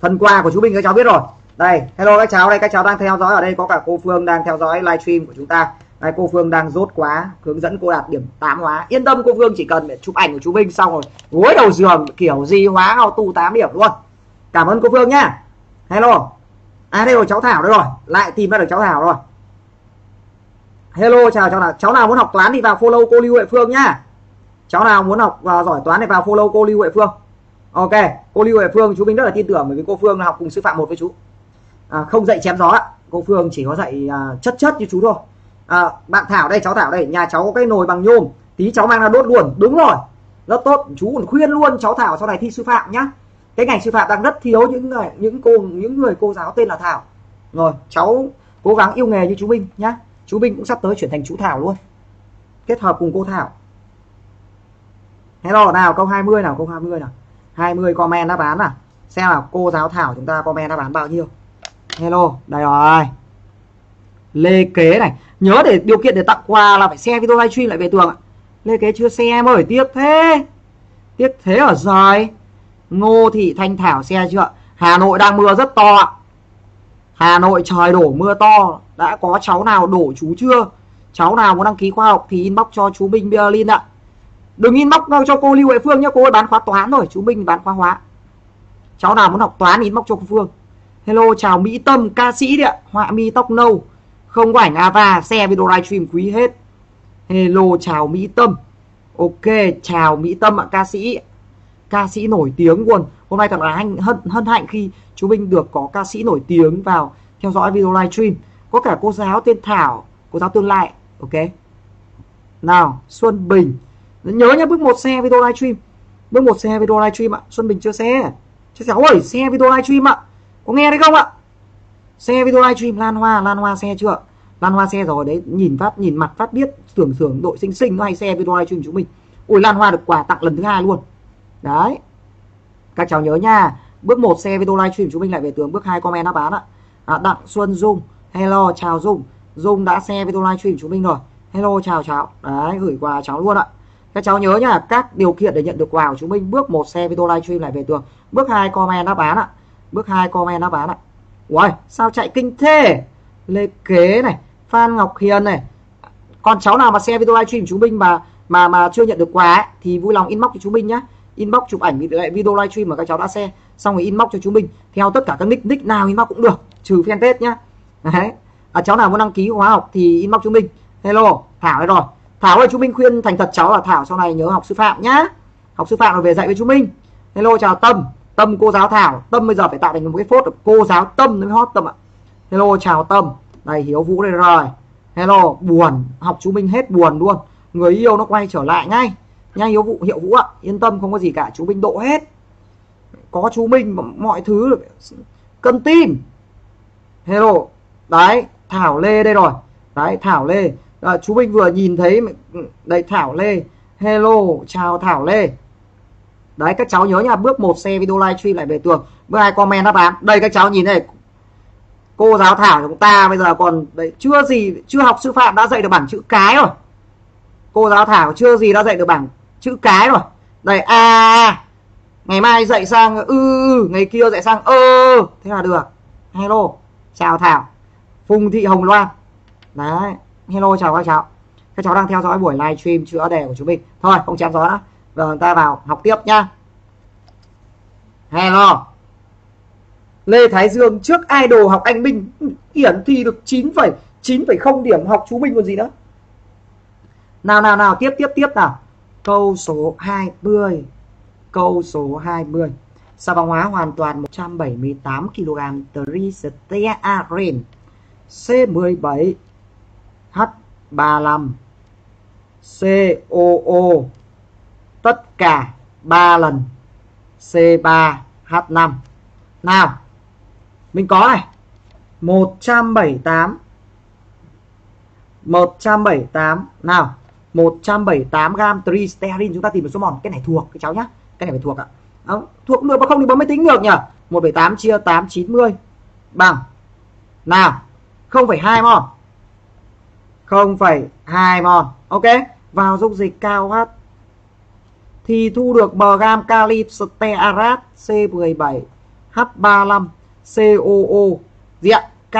Phần quà của chú Minh các cháu biết rồi. Đây, hello các cháu, đây các cháu đang theo dõi ở đây có cả cô Phương đang theo dõi livestream của chúng ta. Đây, cô Phương đang rốt quá, hướng dẫn cô đạt điểm tám hóa. Yên tâm cô Phương chỉ cần để chụp ảnh của chú Minh xong rồi gối đầu giường kiểu gì hóa ngao tu tám điểm luôn. Cảm ơn cô Phương nhá. Hello. À đây rồi cháu Thảo đây rồi, lại tìm ra được cháu Thảo rồi. Hello chào cháu nào, cháu nào muốn học toán thì vào follow cô Lưu Huệ Phương nhá. Cháu nào muốn học uh, giỏi toán thì vào follow cô Lưu Huệ Phương. Ok, cô Lưu Huệ Phương chú Minh rất là tin tưởng bởi vì cô Phương học cùng sư phạm một với chú. À, không dạy chém gió ạ. Cô Phương chỉ có dạy uh, chất chất như chú thôi. À, bạn Thảo đây, cháu Thảo đây, nhà cháu có cái nồi bằng nhôm, tí cháu mang ra đốt luôn. Đúng rồi, rất tốt, chú còn khuyên luôn cháu Thảo sau này thi sư phạm nhá. Cái ngành sư phạm đang rất thiếu những người, những cô những người cô giáo tên là Thảo. Rồi, cháu cố gắng yêu nghề như chú Minh nhá. Chú Minh cũng sắp tới chuyển thành chú Thảo luôn, kết hợp cùng cô Thảo. Hello nào, câu hai mươi nào, câu hai mươi nào. hai mươi comment đáp án à. Xem là cô giáo Thảo chúng ta comment đáp án bao nhiêu. Hello, đây rồi. Lê Kế này, nhớ để điều kiện để tặng quà là phải share video livestream lại về tường ạ. Lê Kế chưa share mới, tiếc thế. Tiếc thế ở rồi. Ngô Thị Thanh Thảo share chưa ạ? Hà Nội đang mưa rất to ạ. Hà Nội trời đổ mưa to. Đã có cháu nào đổ chú chưa? Cháu nào muốn đăng ký khoa học thì inbox cho chú Minh Myelin ạ. Đừng inbox cho cô Lưu Huệ Phương nhé, cô ấy bán khóa toán rồi, chú Minh bán khóa hóa. Cháu nào muốn học toán thì inbox cho cô Phương. Hello, chào Mỹ Tâm, ca sĩ đấy ạ, họa mi tóc nâu, không có ảnh avatar, share video livestream quý hết. Hello, chào Mỹ Tâm. Ok, chào Mỹ Tâm ạ, ca sĩ. Ca sĩ nổi tiếng luôn. Hôm nay thật là hân hạnh khi chú Minh được có ca sĩ nổi tiếng vào theo dõi video livestream. Có cả cô giáo tên Thảo, cô giáo tương lai. Ok. Nào, Xuân Bình. Nhớ nhé, bước một share video livestream. Bước một share video livestream ạ. Xuân Bình chưa share. Chứ cháu ơi, share video livestream ạ. Có nghe đấy không ạ? Share video livestream. Lan Hoa, Lan Hoa share chưa? Lan Hoa share rồi đấy, nhìn phát nhìn mặt phát biết, tưởng tưởng đội xinh xinh nó hay share video livestream chúng mình. Ôi Lan Hoa được quà tặng lần thứ hai luôn. Đấy. Các cháu nhớ nha, bước một share video livestream chúng mình lại về tường, bước hai comment đáp án ạ. À, Đặng Xuân Dung, hello chào Dung. Dung đã share video livestream chúng mình rồi. Hello chào cháu. Đấy, gửi quà cháu luôn ạ. Các cháu nhớ nha, các điều kiện để nhận được quà của chúng mình, bước một share video livestream lại về tường, bước hai comment đáp án ạ. Bước hai comment đáp án ạ. Ui, sao chạy kinh thế. Lê Kế này, Phan Ngọc Hiền này. Còn cháu nào mà share video livestream chú Minh mà mà mà chưa nhận được quà ấy, thì vui lòng inbox cho chú Minh nhá. Inbox chụp ảnh lại video livestream mà các cháu đã share, xong rồi inbox cho chú Minh theo tất cả các nick nick nào inbox cũng được, trừ fanpage nhá. Đấy. À, cháu nào muốn đăng ký hóa học thì inbox chú Minh. Hello, Thảo đây rồi. Thảo ơi, chú Minh khuyên thành thật cháu là Thảo sau này nhớ học sư phạm nhá. Học sư phạm rồi về dạy với chú Minh. Hello chào Tâm. Tâm cô giáo Thảo, Tâm bây giờ phải tạo thành một cái phốt của cô giáo Tâm mới hot Tâm ạ. Hello chào Tâm. Đây Hiếu Vũ đây rồi. Hello, buồn, học chú Minh hết buồn luôn. Người yêu nó quay trở lại ngay. Nha Hiếu Vũ, Hiệu Vũ ạ, yên tâm không có gì cả, chú Minh độ hết. Có chú Minh mọi thứ cân tin. Hello. Đấy, Thảo Lê đây rồi. Đấy, Thảo Lê. À, chú Minh vừa nhìn thấy đây Thảo Lê. Hello, chào Thảo Lê. Đấy, các cháu nhớ nha, bước một share video livestream lại về tường, bước hai comment đáp án. Đây các cháu nhìn này, cô giáo Thảo chúng ta bây giờ còn đấy, chưa gì chưa học sư phạm đã dạy được bảng chữ cái rồi. Cô giáo Thảo chưa gì đã dạy được bảng chữ cái rồi. Đây a à, ngày mai dạy sang ư, ngày kia dạy sang ơ, thế là được. Hello, chào Thảo. Phùng Thị Hồng Loan. Đấy, hello chào các cháu. Các cháu đang theo dõi buổi livestream chữa đề của chúng mình. Thôi, không chém gió nữa. Rồi chúng ta vào học tiếp nhá. Hello. Lê Thái Dương trước idol học anh Minh, Hiển thi được chín phẩy không điểm, học chú Minh còn gì nữa. Nào nào nào, tiếp tiếp tiếp nào. Câu số hai mươi. Câu số hai mươi. Xà bóng hóa hoàn toàn một trăm bảy mươi tám kg tristearin C mười bảy H ba mươi lăm xê o ô tất cả ba lần xê ba hát năm. Nào, mình có này một trăm bảy mươi tám, một trăm bảy mươi tám. Nào, một trăm bảy mươi tám gam tristerin. Chúng ta tìm được số mol. Cái này thuộc, cái cháu nhá. Cái này phải thuộc ạ. À, thuộc được mà không thì bấm máy tính được nhỉ. một trăm bảy mươi tám chia tám, chín mươi bằng nào không phẩy hai mol. không phẩy hai mol. Ok. Vào dung dịch cao hát thì thu được mg kali stearat C mười bảy H ba mươi lăm C O O diện K.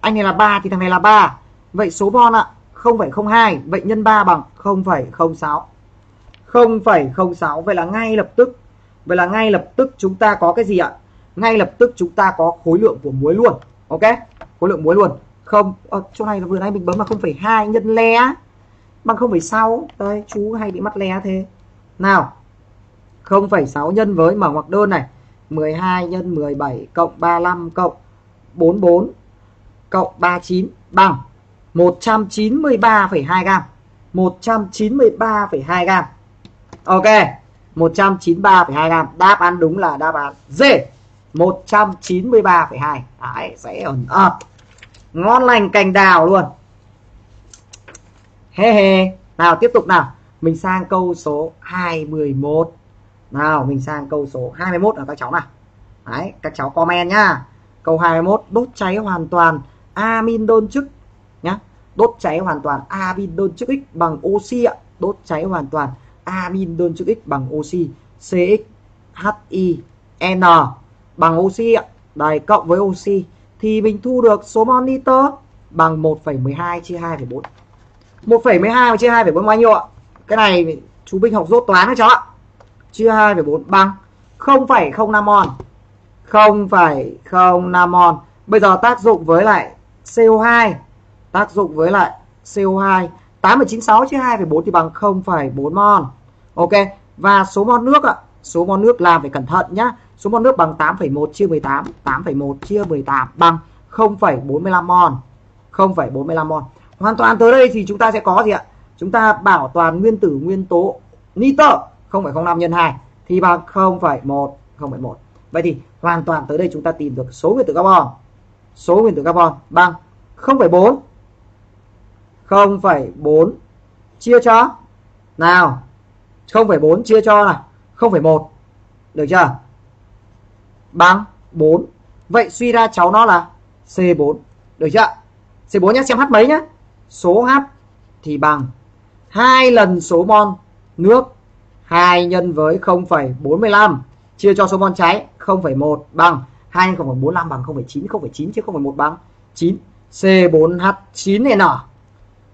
Anh này là ba thì thằng này là ba. Vậy số mol ạ không phẩy không hai, vậy nhân ba bằng không phẩy không sáu. không phẩy không sáu. Vậy là ngay lập tức Vậy là ngay lập tức chúng ta có cái gì ạ? Ngay lập tức chúng ta có khối lượng của muối luôn. Ok, khối lượng muối luôn. Không, à, chỗ này là vừa nãy mình bấm là không phẩy hai nhân lé bằng không phẩy sáu. Đây, chú hay bị mắt lé thế. Nào, không phẩy sáu nhân với mở ngoặc đơn này, mười hai nhân mười bảy cộng ba mươi lăm cộng bốn mươi bốn cộng ba mươi chín bằng một trăm chín mươi ba phẩy hai gam. một trăm chín mươi ba phẩy hai gam. Ok, một trăm chín mươi ba phẩy hai gam. Đáp án đúng là đáp án D, một trăm chín mươi ba phẩy hai. Đấy, sẽ ổn ợp. Ngon lành cành đào luôn. He he. Nào, tiếp tục nào. Mình sang câu số hai mươi mốt. Nào, mình sang câu số hai mươi mốt là các cháu nào. Đấy, các cháu comment nhá. Câu hai mươi mốt, đốt cháy hoàn toàn amin đơn chức nhá. Đốt cháy hoàn toàn amin đơn chức X bằng oxy ạ. Đốt cháy hoàn toàn amin đơn chức X bằng oxy C X H I N bằng oxy ạ. Đây, cộng với oxy thì mình thu được số mol nitơ bằng một phẩy mười hai chia hai phẩy bốn. một phẩy mười hai chia hai phẩy bốn bao nhiêu ạ? Cái này chú Binh học dốt toán đấy cháu ạ. Chia hai phẩy bốn bằng không phẩy không năm mol. không phẩy không năm mol. Bây giờ tác dụng với lại C O hai. Tác dụng với lại C O hai, tám phẩy chín sáu chia hai phẩy bốn thì bằng không phẩy bốn mol. Ok, và số mol nước ạ, số mol nước làm phải cẩn thận nhá. Số mol nước bằng tám phẩy một chia mười tám, tám phẩy một chia mười tám bằng không phẩy bốn mươi lăm mol. không phẩy bốn mươi lăm mol. Hoàn toàn tới đây thì chúng ta sẽ có gì ạ? Chúng ta bảo toàn nguyên tử nguyên tố nitơ không phẩy không năm nhân hai thì bằng không phẩy một, không phẩy một. Vậy thì hoàn toàn tới đây chúng ta tìm được số nguyên tử carbon. Số nguyên tử carbon bằng không phẩy bốn. không phẩy bốn chia cho nào. không phẩy bốn chia cho là không phẩy một. Được chưa? Bằng bốn. Vậy suy ra cháu nó là C bốn. Được chưa? C bốn nhá, xem H mấy nhá. Số H thì bằng hai lần số mol nước, hai nhân với không phẩy bốn mươi lăm chia cho số mol cháy không phẩy một bằng hai nhân không phẩy bốn mươi lăm bằng không phẩy chín, không phẩy chín chia không phẩy một bằng chín. C bốn H chín N.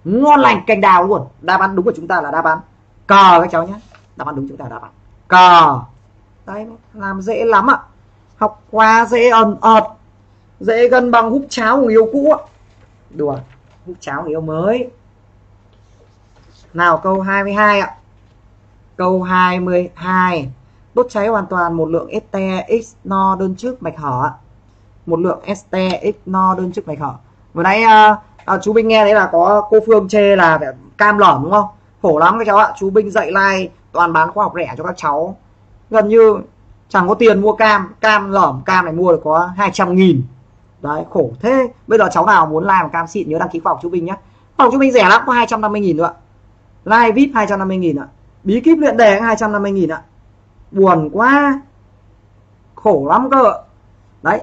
Ngon lành cành đào luôn. Đáp án đúng của chúng ta là đáp án cờ các cháu nhé. Đáp án đúng chúng ta là đáp án cờ. Đấy, làm dễ lắm ạ. Học quá dễ ẩn ợt. Dễ gần bằng húp cháo người yêu cũ ạ. Đùa, húp cháo người yêu mới. Nào, câu hai mươi hai ạ. Câu hai mươi hai, đốt cháy hoàn toàn một lượng este no đơn chức mạch hở. Một lượng este no đơn chức mạch hở. Vừa nãy à, chú Binh nghe đấy là có cô Phương chê là phải cam lỏm đúng không? Khổ lắm các cháu ạ. Chú Binh dạy like toàn bán khoa học rẻ cho các cháu, gần như chẳng có tiền mua cam. Cam lỏm, cam này mua được có hai trăm nghìn. Đấy, khổ thế. Bây giờ cháu nào muốn like một cam xịn nhớ đăng ký khoa học chú Binh nhé. Khoa học chú Binh rẻ lắm, có hai trăm năm mươi nghìn nữa. Live víp hai trăm năm mươi nghìn ạ. Bí kíp luyện đề hai trăm năm mươi nghìn ạ. Buồn quá, khổ lắm cơ. Đấy,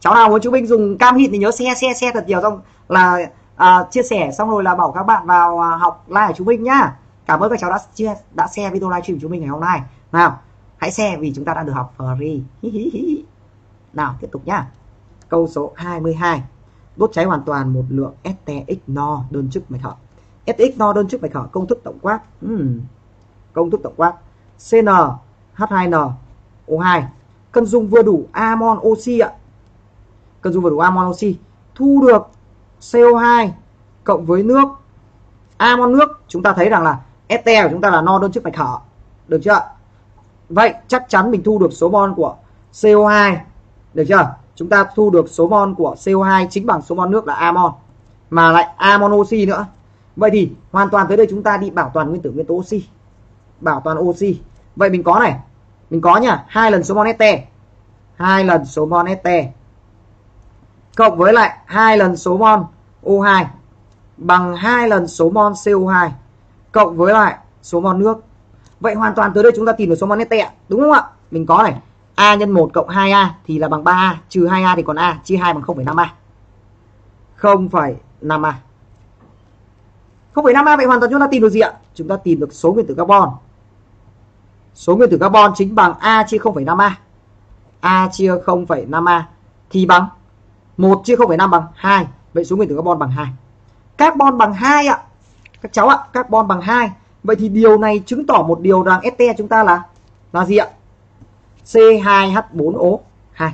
cháu nào muốn chú Binh dùng cam hịn thì nhớ xe xe xe thật nhiều, xong là à, chia sẻ xong rồi là bảo các bạn vào à, học like của chú Binh nhá. Cảm ơn các cháu đã chia đã share video live stream của chú Binh ngày hôm nay. Nào, hãy share vì chúng ta đã được học free. Hi hi hi. Nào, tiếp tục nhá. Câu số hai mươi hai, đốt cháy hoàn toàn một lượng S T X no đơn chức mạch hở. S T X no đơn chức mạch hở, công thức tổng quát. Uhm. Công thức tổng quát C N H hai N O hai. Cân dung vừa đủ amon oxy ạ. Cân dung vừa đủ amon oxy thu được C O hai cộng với nước, amon nước. Chúng ta thấy rằng là este của chúng ta là no đơn chức mạch hở. Được chưa? Vậy chắc chắn mình thu được số mol của C O hai. Được chưa? Chúng ta thu được số mol của C O hai chính bằng số mol nước là amon, mà lại amon oxy nữa. Vậy thì hoàn toàn tới đây chúng ta đi bảo toàn nguyên tử nguyên tố oxy. Bảo toàn oxy. Vậy mình có này, mình có nhá, hai lần số mol este, hai lần số mol este cộng với lại hai lần số mol O hai bằng hai lần số mol C O hai cộng với lại số mol nước. Vậy hoàn toàn tới đây chúng ta tìm được số mol nét tẹ, đúng không ạ? Mình có này, A nhân một cộng hai A thì là bằng ba A, trừ hai A thì còn A, chia hai bằng không phẩy năm A. không phẩy năm A. không phẩy năm A vậy hoàn toàn chúng ta tìm được gì ạ? Chúng ta tìm được số nguyên tử carbon. Số nguyên tử carbon chính bằng A chia không phẩy năm A. A chia không phẩy năm A thì bằng một chia không phẩy năm bằng hai. Vậy số nguyên tử carbon bằng hai. Carbon bằng hai ạ. Các cháu ạ, carbon bằng hai. Vậy thì điều này chứng tỏ một điều rằng ete chúng ta là là gì ạ? C hai H bốn O hai.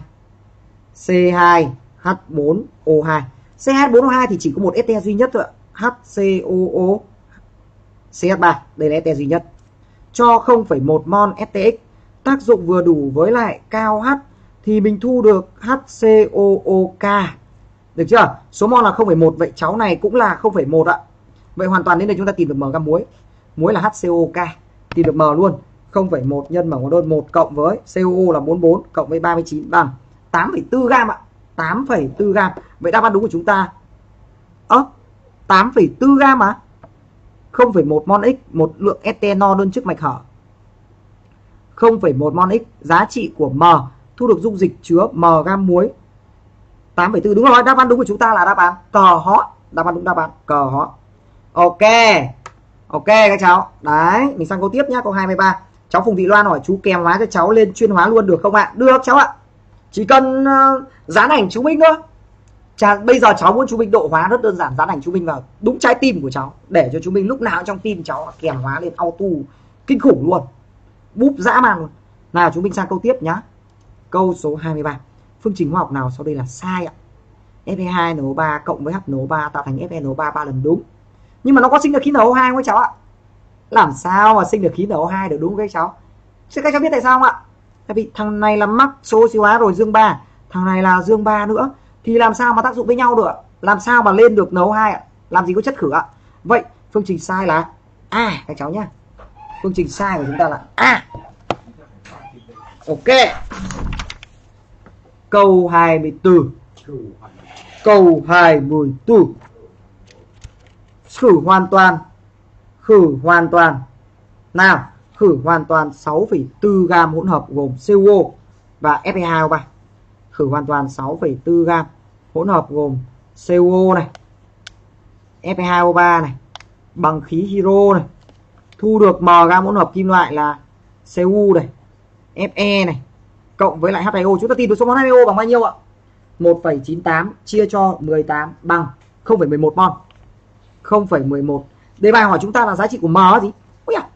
C hai H bốn O hai. C hai H bốn O hai thì chỉ có một ete duy nhất thôi ạ. HCOO xê hát ba, đây là ete duy nhất. Cho không phẩy một mol ét tê ích tác dụng vừa đủ với lại cao H thì mình thu được HCOOK. Được chưa? Số mol là không phẩy một, vậy cháu này cũng là không phẩy một ạ. Vậy hoàn toàn đến đây chúng ta tìm được m gam muối. Muối là HCOK, tìm được m luôn. không phẩy một nhân m hóa đơn một cộng với COO là bốn mươi bốn cộng với ba mươi chín bằng tám phẩy bốn gam ạ. tám phẩy bốn gam. Vậy đáp án đúng của chúng ta ớ tám phẩy bốn gam à? không phẩy một mol x, một lượng etanol đơn chức mạch hở. không phẩy một mol x, giá trị của m thu được dung dịch chứa m gam muối. tám phẩy bốn, đúng rồi, đáp án đúng của chúng ta là đáp án cờ họ, đáp án đúng đáp án cờ họ. Ok. Ok các cháu. Đấy, mình sang câu tiếp nhá, câu hai mươi ba. Cháu Phùng Thị Loan hỏi chú kèm hóa cho cháu lên chuyên hóa luôn được không ạ? Được cháu ạ. Chỉ cần uh, dán ảnh chứng minh thôi. Chà, bây giờ cháu muốn chú Minh độ hóa rất đơn giản, dán ảnh chú Minh vào đúng trái tim của cháu để cho chú Minh lúc nào trong tim cháu kèm hóa lên auto kinh khủng luôn, búp dã man luôn. Nào chú Minh sang câu tiếp nhá, câu số hai mươi ba. Phương trình hóa học nào sau đây là sai ạ? F E hai N O ba cộng với H N O ba tạo thành F E N O ba ba lần đúng, nhưng mà nó có sinh được khí N O hai không các cháu ạ? Làm sao mà sinh được khí N O hai được, đúng không các cháu? Chứ các cháu biết tại sao không ạ? Tại vì thằng này là mắc số siêu hóa rồi dương ba, thằng này là dương ba nữa, thì làm sao mà tác dụng với nhau được? Làm sao mà lên được N O hai ạ? Làm gì có chất khử ạ? Vậy phương trình sai là A các cháu nhá. Phương trình sai của chúng ta là A. Ok. Câu hai mươi tư. Câu hai mươi tư. Khử hoàn toàn. Khử hoàn toàn. Nào, khử hoàn toàn sáu phẩy bốn gam hỗn hợp gồm xê o và F E hai O ba. Khử hoàn toàn sáu phẩy bốn gam hỗn hợp gồm xê o này, F E hai O ba này bằng khí hiro này, thu được m gam hỗn hợp kim loại là Cu này, Fe này cộng với lại H hai O. Chúng ta tìm được số mol H hai O bằng bao nhiêu ạ? một phẩy chín tám chia cho mười tám bằng không phẩy mười một mol. không phẩy mười một. Đề bài hỏi chúng ta là giá trị của m là gì? Ui à,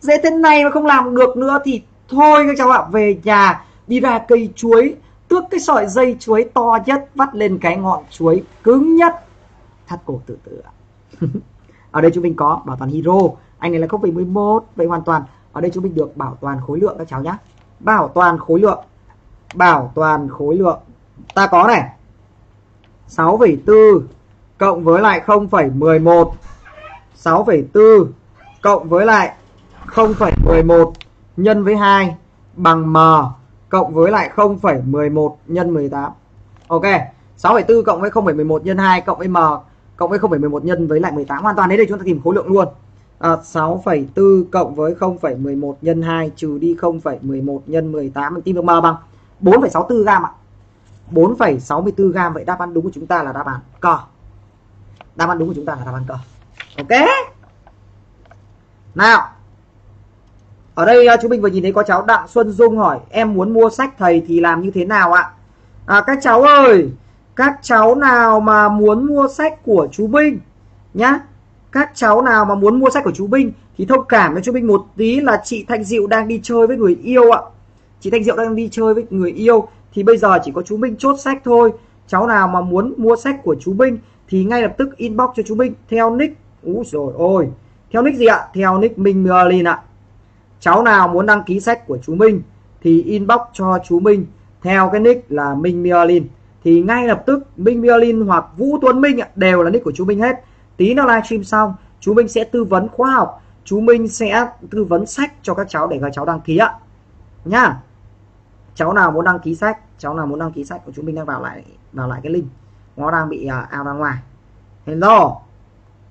dễ thế này mà không làm được nữa thì thôi các cháu ạ, về nhà đi ra cây chuối, tước cái sợi dây chuối to nhất, vắt lên cái ngọn chuối cứng nhất, thắt cổ tự tử. Ở đây chúng mình có bảo toàn hiro, anh này là không phẩy mười một, vậy hoàn toàn ở đây chúng mình được bảo toàn khối lượng các cháu nhá. Bảo toàn khối lượng, bảo toàn khối lượng ta có này sáu phẩy bốn cộng với lại không phẩy mười một, sáu phẩy bốn cộng với lại không phẩy mười một nhân với hai bằng m cộng với lại không phẩy mười một nhân mười tám. Ok, sáu phẩy bốn cộng với không phẩy mười một nhân hai cộng với m cộng với không phẩy mười một nhân với lại mười tám. Hoàn toàn đến đây chúng ta tìm khối lượng luôn. À, sáu phẩy bốn cộng với không phẩy mười một nhân hai trừ đi không phẩy mười một nhân mười tám, mình tìm được m bằng bốn phẩy sáu mươi tư gam ạ. bốn phẩy sáu mươi tư gam. Vậy đáp án đúng của chúng ta là đáp án C. Đáp án đúng của chúng ta là đáp án C. Ok. Nào, ở đây chúng mình vừa nhìn thấy có cháu Đặng Xuân Dung hỏi em muốn mua sách thầy thì làm như thế nào ạ? À, các cháu ơi, các cháu nào mà muốn mua sách của chú Minh nhá, các cháu nào mà muốn mua sách của chú Minh thì thông cảm với chú Minh một tí là chị Thanh Diệu đang đi chơi với người yêu ạ. Chị Thanh Diệu đang đi chơi với người yêu thì bây giờ chỉ có chú Minh chốt sách thôi. Cháu nào mà muốn mua sách của chú Minh thì ngay lập tức inbox cho chú Minh theo nick, úi dồi ôi, theo nick gì ạ? Theo nick Minh Myelin ạ. Cháu nào muốn đăng ký sách của chú Minh thì inbox cho chú Minh theo cái nick là Minh Myelin thì ngay lập tức Minh Myelin hoặc Vũ Tuấn Minh đều là nick của chú Minh hết. Tí nó livestream xong chú Minh sẽ tư vấn khóa học, chú Minh sẽ tư vấn sách cho các cháu để các cháu đăng ký ạ nhá. Cháu nào muốn đăng ký sách, cháu nào muốn đăng ký sách của chú Minh đang vào lại vào lại cái link nó đang bị uh, ao ra ngoài. Hello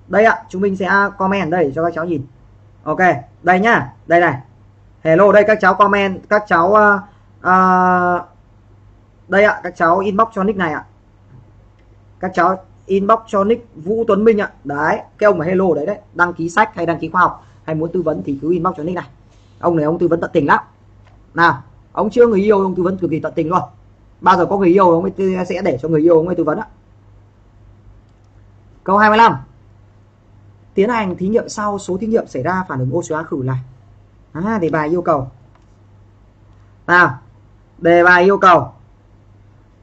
Đây ạ, chúng mình sẽ comment đây cho các cháu nhìn. Ok, đây nhá, đây này. Hello, đây các cháu comment, các cháu uh, uh, đây ạ, các cháu inbox cho nick này ạ. Các cháu inbox cho nick Vũ Tuấn Minh ạ. Đấy, cái ông mà hello đấy đấy, đăng ký sách hay đăng ký khoa học hay muốn tư vấn thì cứ inbox cho nick này. Ông này ông tư vấn tận tình lắm. Nào, ông chưa người yêu ông tư vấn cực kỳ tận tình luôn. Bao giờ có người yêu ông ấy sẽ để cho người yêu ông ấy tư vấn ạ. Câu hai mươi lăm. Tiến hành thí nghiệm sau số thí nghiệm xảy ra phản ứng oxy hóa khử này. À, đề bài yêu cầu. Nào, đề bài yêu cầu.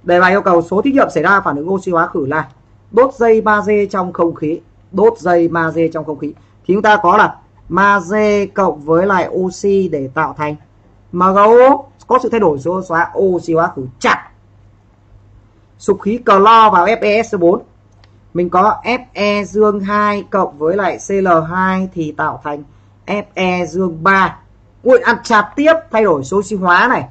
Đề bài yêu cầu số thí nghiệm xảy ra phản ứng oxy hóa khử là đốt dây magie trong không khí, đốt dây magie trong không khí. Thì chúng ta có là magie cộng với lại oxy để tạo thành em giê o có sự thay đổi số hóa oxy hóa khử chặt. Sục khí clo vào F e S bốn. Mình có Fe dương hai cộng với lại C L hai thì tạo thành Fe dương ba. Ui, ăn chạp tiếp, thay đổi số oxy hóa này.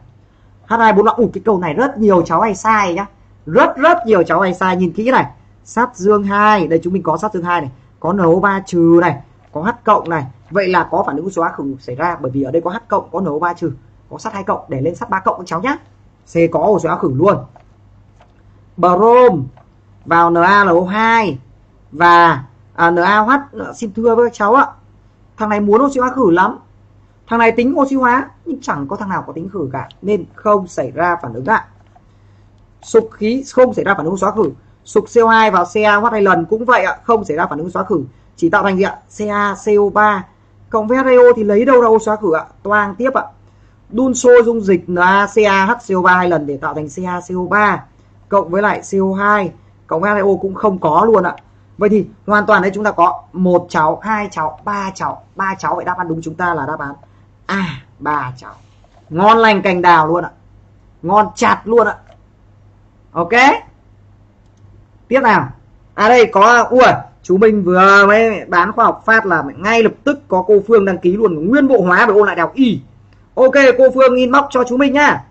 H hai bốn lăm. Ui, cái câu này rất nhiều cháu hay sai nhá. Rất rất nhiều cháu hay sai, nhìn kỹ này. Sắt dương hai, đây chúng mình có sắt dương hai này, có N O ba trừ này, có H cộng này. Vậy là có phản ứng oxy hóa khử xảy ra, bởi vì ở đây có H cộng, có N O ba trừ, có sắt hai cộng, để lên sắt ba cộng các cháu nhá. C có oxy hóa khử luôn. Brom vào N A L O hai và à, N A O H. Xin thưa với các cháu ạ, thằng này muốn oxy hóa khử lắm. Thằng này tính oxy hóa nhưng chẳng có thằng nào có tính khử cả, nên không xảy ra phản ứng ạ. Sục khí không xảy ra phản ứng oxy hóa khử. Sục C O hai vào C A O H hai lần cũng vậy ạ, không xảy ra phản ứng oxy hóa khử, chỉ tạo thành gì ạ? C A C O ba cộng với H hai O thì lấy đâu ra oxy hóa khử ạ? Toang tiếp ạ. Đun sôi dung dịch N A C A H C O ba hai lần để tạo thành C A C O ba cộng với lại C O hai cộng với H hai O cũng không có luôn ạ. Vậy thì hoàn toàn đấy chúng ta có một cháu, hai cháu, ba cháu, ba cháu, vậy đáp án đúng chúng ta là đáp án A, ba cháu. Ngon lành cành đào luôn ạ. Ngon chặt luôn ạ. Ok. Tiếp nào. À đây có ui, chú mình vừa mới bán khoa học phát là ngay lập tức có cô Phương đăng ký luôn nguyên bộ hóa về ôn lại đọc Y. Ok, cô Phương inbox cho chú mình nhá.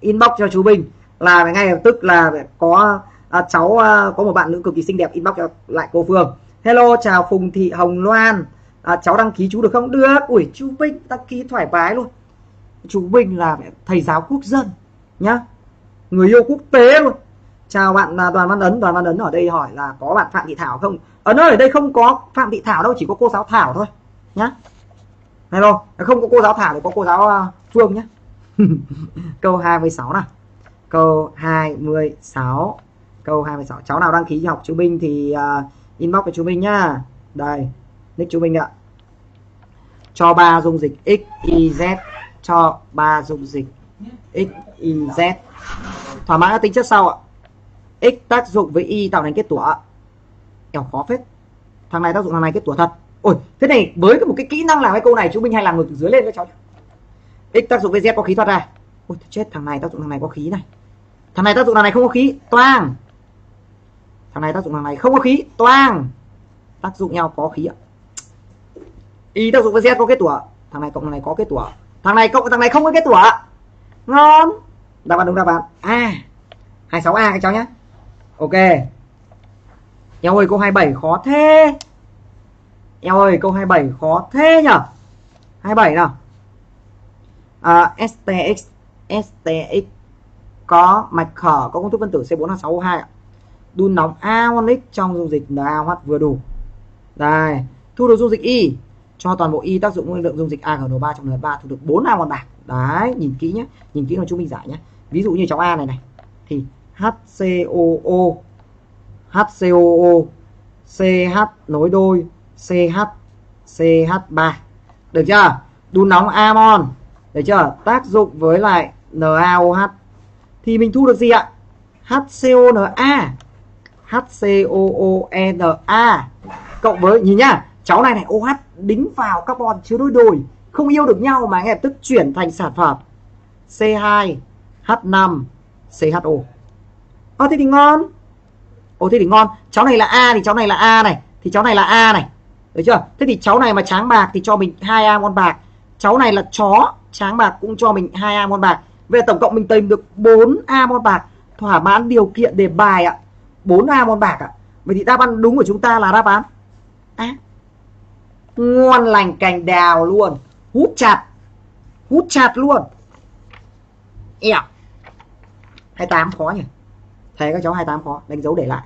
Inbox cho chú mình là ngay lập tức là có à, cháu à, có một bạn nữ cực kỳ xinh đẹp inbox cho lại cô Phương. Hello, chào Phùng Thị Hồng Loan. À, cháu đăng ký chú được không? Được. Ui, chú Bình đăng ký thoải mái luôn. Chú Bình là thầy giáo quốc dân nhá, người yêu quốc tế luôn. Chào bạn là Đoàn Văn Ấn. Đoàn Văn Ấn ở đây hỏi là có bạn Phạm Thị Thảo không? Ấn ơi, ở đây không có Phạm Thị Thảo đâu, chỉ có cô giáo Thảo thôi nhá. Hello, không có cô giáo Thảo thì có cô giáo Phương nhá. Câu hai mươi sáu nào. Câu hai mươi sáu. Câu hai mươi sáu. Cháu nào đăng ký học chú Minh thì uh, inbox cho chú Minh nhá. Đây, nick chú Minh ạ. Cho ba dung dịch X Y Z, cho ba dung dịch X Y Z. Thỏa mãn các tính chất sau ạ. X tác dụng với Y tạo thành kết tủa. Eo khó phết. Thằng này tác dụng thằng này kết tủa thật. Ôi, thế này với một cái kỹ năng làm cái câu này chú Minh hay làm ngược từ dưới lên các cháu. X tác dụng với Z có khí thoát ra. Ôi chết, thằng này tác dụng thằng này có khí này. Thằng này tác dụng thằng này không có khí, toang. Thằng này tác dụng thằng này không có khí, toang. Tác dụng nhau có khí ạ. Y tác dụng với Z có kết tủa. Thằng này cộng thằng này có kết tủa. Thằng này cộng thằng này không có kết tủa. Ngon. Đáp án đúng đáp án A. hai mươi sáu A các cháu nhé. Ok. Eo ơi, câu hai mươi bảy khó thế. Eo ơi, câu hai mươi bảy khó thế nhở. Hai mươi bảy nào. à, S T X S T X có mạch khở, có công thức phân tử C bốn H sáu O hai ạ. Đun nóng aonic trong dung dịch N A O H vừa đủ. Đây, thu được dung dịch Y. Cho toàn bộ Y tác dụng với lượng dung dịch A G N O ba trong N ba thu được bốn a mol bạc. Đấy, nhìn kỹ nhé, nhìn kỹ là chúng mình giải nhé. Ví dụ như cháu A này này thì HCOO HCOO CH nối đôi CH C H ba. Được chưa? Đun nóng amon. Được chưa? Tác dụng với lại N A O H thì mình thu được gì ạ? HCONa HCOONa cộng với, nhìn nhá, cháu này này OH đính vào carbon chứa đối đôi, không yêu được nhau mà ngay lập tức chuyển thành sản phẩm C hai H năm C H O. Ô thế thì ngon. Ô thế thì ngon. Cháu này là A thì cháu này là A này, thì cháu này là A này. Được chưa? Thế thì cháu này mà tráng bạc thì cho mình hai amol bạc. Cháu này là chó, tráng bạc cũng cho mình hai amol bạc. Về tổng cộng mình tìm được bốn amol bạc, thỏa mãn điều kiện đề bài ạ. bốn amol bạc ạ. Vậy thì đáp án đúng của chúng ta là đáp án ác. Ngon lành cành đào luôn. Hút chặt. Hút chặt luôn. Eo. hai mươi tám khó nhỉ. Thấy các cháu hai mươi tám khó. Đánh dấu để lại.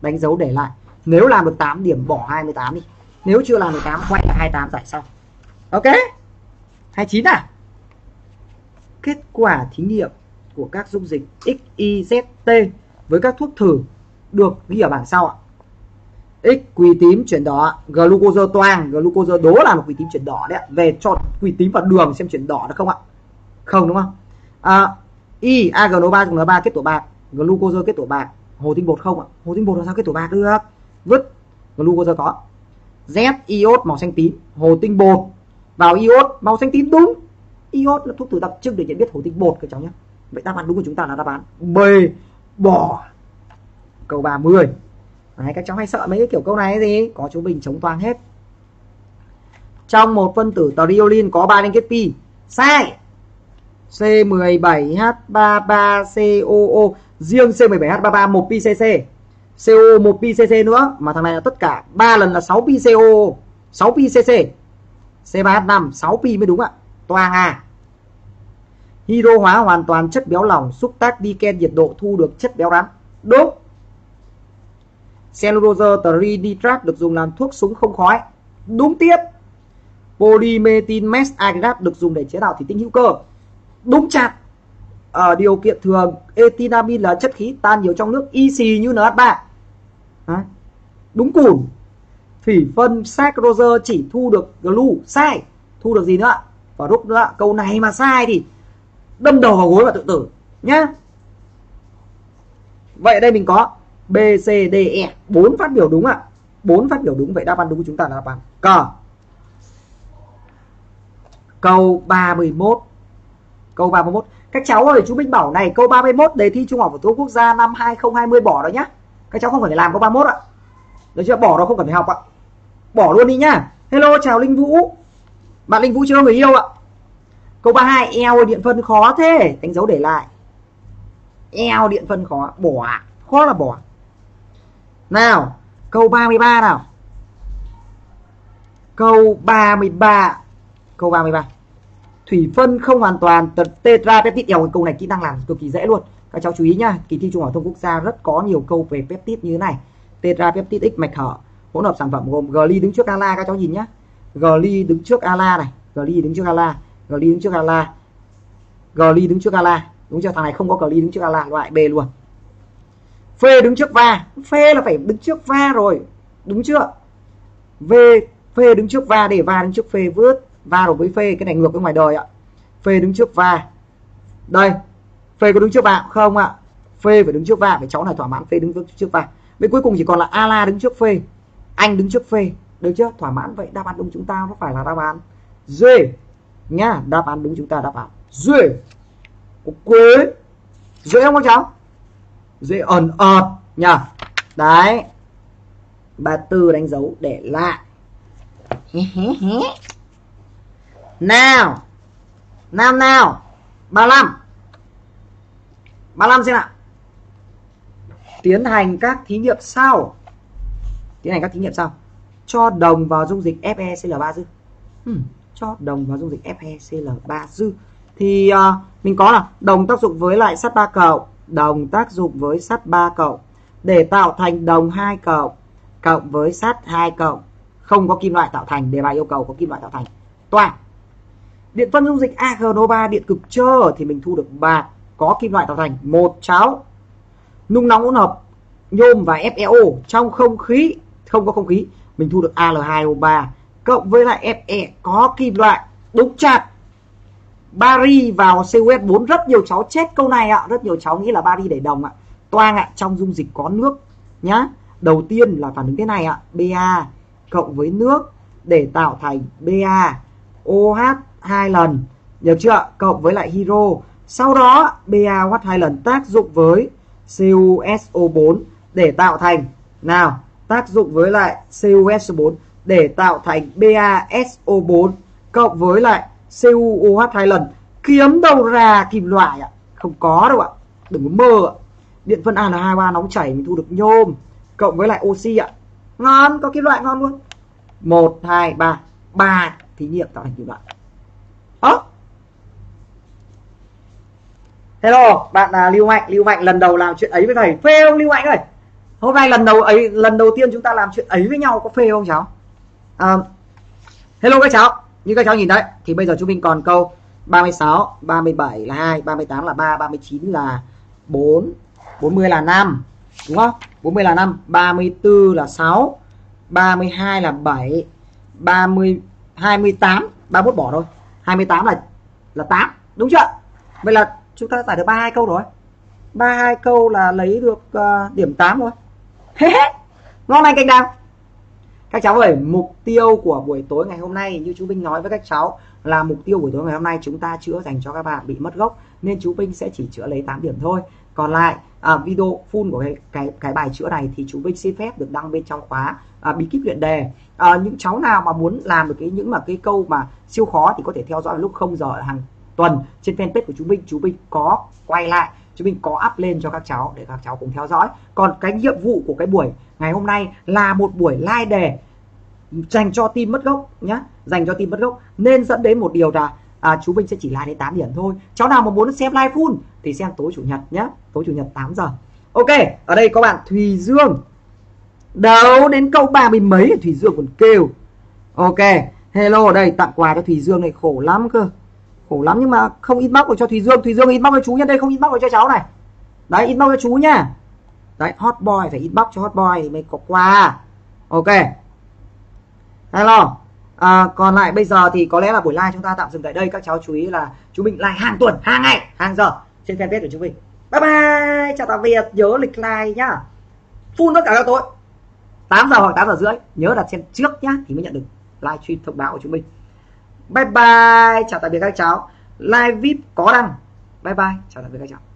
Đánh dấu để lại. Nếu làm được tám điểm bỏ hai mươi tám đi. Nếu chưa làm được tám quay lại hai mươi tám giải sau. Ok. hai mươi chín à. Kết quả thí nghiệm của các dung dịch ích i zét tê với các thuốc thử được ghi ở bảng sau ạ. X quỳ tím chuyển đỏ, glucose toang, glucose đố là một quỳ tím chuyển đỏ đấy ạ. Về chọn quỳ tím vào đường xem chuyển đỏ được không ạ? Không đúng không? À, Y a giê en o ba cùng en ba kết tổ bạc, glucose kết tổ bạc, hồ tinh bột không ạ? Hồ tinh bột làm sao kết tổ bạc được? Vứt, glucose có. Z iốt màu xanh tím, hồ tinh bột vào iốt màu xanh tím đúng. Iốt là thuốc thử đặc trưng để nhận biết hồ tinh bột các cháu nhé. Vậy đáp án đúng của chúng ta là đáp án B, bỏ. Câu ba mươi. Đấy, các cháu hay sợ mấy cái kiểu câu này gì có chú Bình chống toang hết. Trong một phân tử triolin có ba liên kết pi. Sai. C mười bảy H ba ba C O O, riêng C mười bảy H ba ba một pi C C, C O một pi C C nữa, mà thằng này là tất cả ba lần là sáu pi C O O, sáu pi C C. C ba H năm sáu pi mới đúng ạ. Toang à. Hydro hóa hoàn toàn chất béo lỏng, xúc tác diken nhiệt độ thu được chất béo rắn. Đúng. Cellulose trinitrat được dùng làm thuốc súng không khói. Đúng tiếp. Polymethyl methagrat được dùng để chế tạo thủy tinh hữu cơ. Đúng chặt. Ở điều kiện thường, etinamin là chất khí tan nhiều trong nước y xì như en hát ba. À, đúng cùn. Thủy phân saccharose chỉ thu được glu. Sai. Thu được gì nữa? Và rút nữa. Câu này mà sai thì đâm đầu vào gối và tự tử nhá. Vậy ở đây mình có B, C, D, E, bốn phát biểu đúng ạ. À. bốn phát biểu đúng, vậy đáp án đúng của chúng ta là đáp án C. Câu ba mươi mốt. Câu ba mươi mốt. Các cháu ơi, chú Minh bảo này, câu ba mươi mốt đề thi Trung học phổ thông quốc gia năm hai không hai không bỏ đó nhá. Các cháu không phải làm câu ba mươi mốt ạ. À. Được chưa? Bỏ đó không cần phải học ạ. À. Bỏ luôn đi nhá. Hello, chào Linh Vũ. Bạn Linh Vũ chưa người yêu ạ. À. Câu ba mươi hai, eo điện phân khó thế, đánh dấu để lại. Eo điện phân khó, bỏ ạ. Khó là bỏ. Nào, câu ba mươi ba nào. Câu ba mươi ba. Câu ba mươi ba. Thủy phân không hoàn toàn tetrapeptide. Eo, câu này kỹ năng làm cực kỳ dễ luôn. Các cháu chú ý nhá, kỳ thi Trung học phổ thông quốc gia rất có nhiều câu về peptide như thế này. Tetrapeptide X mạch hở, hỗn hợp sản phẩm gồm gly đứng trước ala, các cháu nhìn nhá. Gly đứng trước ala này, gly đứng trước ala, gly đứng trước ala. Gly đứng trước ala. Đúng chưa? Thằng này không có gly đứng trước ala, loại B luôn. Phê đứng trước va, phê là phải đứng trước va rồi, đúng chưa? V, phê đứng trước va, để va đứng trước phê vớt, va rồi với phê, cái này ngược với ngoài đời ạ. Phê đứng trước va, đây, phê có đứng trước va không ạ? Phê phải đứng trước va, phải cháu này thỏa mãn phê đứng trước va. Vậy cuối cùng chỉ còn là ala đứng trước phê, anh đứng trước phê, được chưa? Thỏa mãn, vậy đáp án đúng chúng ta nó phải là đáp án D, nhá, đáp án đúng chúng ta đáp án D, ok, dễ không các cháu? Dễ ẩn ợt nhá. Đấy. ba mươi tư đánh dấu để lại. Nào. Nam nào. ba mươi lăm. ba mươi lăm xem nào. Tiến hành các thí nghiệm sau. Tiến hành các thí nghiệm sau. Cho đồng vào dung dịch F e C L ba dư. Hmm. Cho đồng vào dung dịch F e C L ba dư. Thì uh, mình có là đồng tác dụng với lại sắt ba cầu. Đồng tác dụng với sắt ba cộng để tạo thành đồng hai cộng cộng với sắt hai cộng, không có kim loại tạo thành, đề bài yêu cầu có kim loại tạo thành. Toang. Điện phân dung dịch a giê en o ba điện cực trơ thì mình thu được bạc, có kim loại tạo thành một cháu. Nung nóng hỗn hợp nhôm và F e O trong không khí, không có không khí, mình thu được A L hai O ba cộng với lại F e có kim loại. Đúng chặt. Bari vào C O S bốn, rất nhiều cháu chết câu này ạ, rất nhiều cháu nghĩ là bari để đồng ạ. Toang ạ, trong dung dịch có nước nhá. Đầu tiên là phản ứng thế này ạ, Ba cộng với nước để tạo thành Ba O H hai lần, được chưa? Cộng với lại hydro, sau đó Ba O H hai lần tác dụng với C O S O bốn để tạo thành nào, tác dụng với lại C O S O bốn để tạo thành Ba S O bốn cộng với lại C U O H hai lần, kiếm đầu ra kim loại ạ, không có đâu ạ, đừng có mơ ạ. Điện phân A N hai ba nóng chảy mình thu được nhôm cộng với lại oxy ạ, ngon, có kim loại ngon luôn. Một, hai, ba, ba thí nghiệm tạo thành kim loại. Đó. Hello, bạn là Lưu Mạnh. Lưu Mạnh lần đầu làm chuyện ấy với thầy, phê không Lưu Mạnh ơi? Hôm nay lần đầu ấy, lần đầu tiên chúng ta làm chuyện ấy với nhau, có phê không cháu? À, hello các cháu, như các cháu nhìn đấy, thì bây giờ chúng mình còn câu ba mươi sáu, ba mươi bảy là hai, ba mươi tám là ba, ba mươi chín là bốn, bốn mươi là năm, đúng không? bốn mươi là năm, ba mươi tư là sáu, ba mươi hai là bảy, ba mươi, hai mươi tám, ba mươi mốt bỏ thôi, hai mươi tám là là tám, đúng chưa? Vậy là chúng ta giải được ba mươi hai câu rồi. ba mươi hai câu là lấy được uh, điểm tám thôi. Ngon lành canh đào. Các cháu ơi, mục tiêu của buổi tối ngày hôm nay, như chú Vinh nói với các cháu, là mục tiêu buổi tối ngày hôm nay chúng ta chữa dành cho các bạn bị mất gốc, nên chú Vinh sẽ chỉ chữa lấy tám điểm thôi. Còn lại à, video full của cái, cái cái bài chữa này thì chú Vinh xin phép được đăng bên trong khóa à, bí kíp luyện đề. À, những cháu nào mà muốn làm được cái những mà cái câu mà siêu khó thì có thể theo dõi lúc không giờ hàng tuần trên fanpage của chú Vinh. Chú Vinh có quay lại, chúng mình có up lên cho các cháu để các cháu cùng theo dõi. Còn cái nhiệm vụ của cái buổi ngày hôm nay là một buổi live đề dành cho team mất gốc nhá, dành cho team mất gốc, nên dẫn đến một điều là à, chú Vinh sẽ chỉ live đến tám điểm thôi. Cháu nào mà muốn xem live full thì xem tối chủ nhật nhá, tối chủ nhật tám giờ. Ok, ở đây có bạn Thùy Dương đấu đến câu ba mươi mấy, Thùy Dương còn kêu. Ok, hello, ở đây tặng quà cho Thùy Dương này, khổ lắm cơ, khổ lắm nhưng mà không inbox được cho Thùy Dương. Thùy Dương inbox cho chú nha, đây không inbox được cho cháu này. Đấy, inbox cho chú nha. Đấy, hot boy phải inbox cho hot boy thì mới có quà. Ok. Hello. À, còn lại bây giờ thì có lẽ là buổi live chúng ta tạm dừng tại đây. Các cháu chú ý là chúng mình live hàng tuần, hàng ngày, hàng giờ trên fanpage của chúng mình. Bye bye, chào tạm biệt, nhớ lịch like nhá. Full tất cả các tối. tám giờ hoặc tám giờ rưỡi, nhớ đặt xem trước nhá thì mới nhận được live stream thông báo của chúng mình. Bye bye, chào tạm biệt các cháu. Live vi ai pi có đăng. Bye bye, chào tạm biệt các cháu.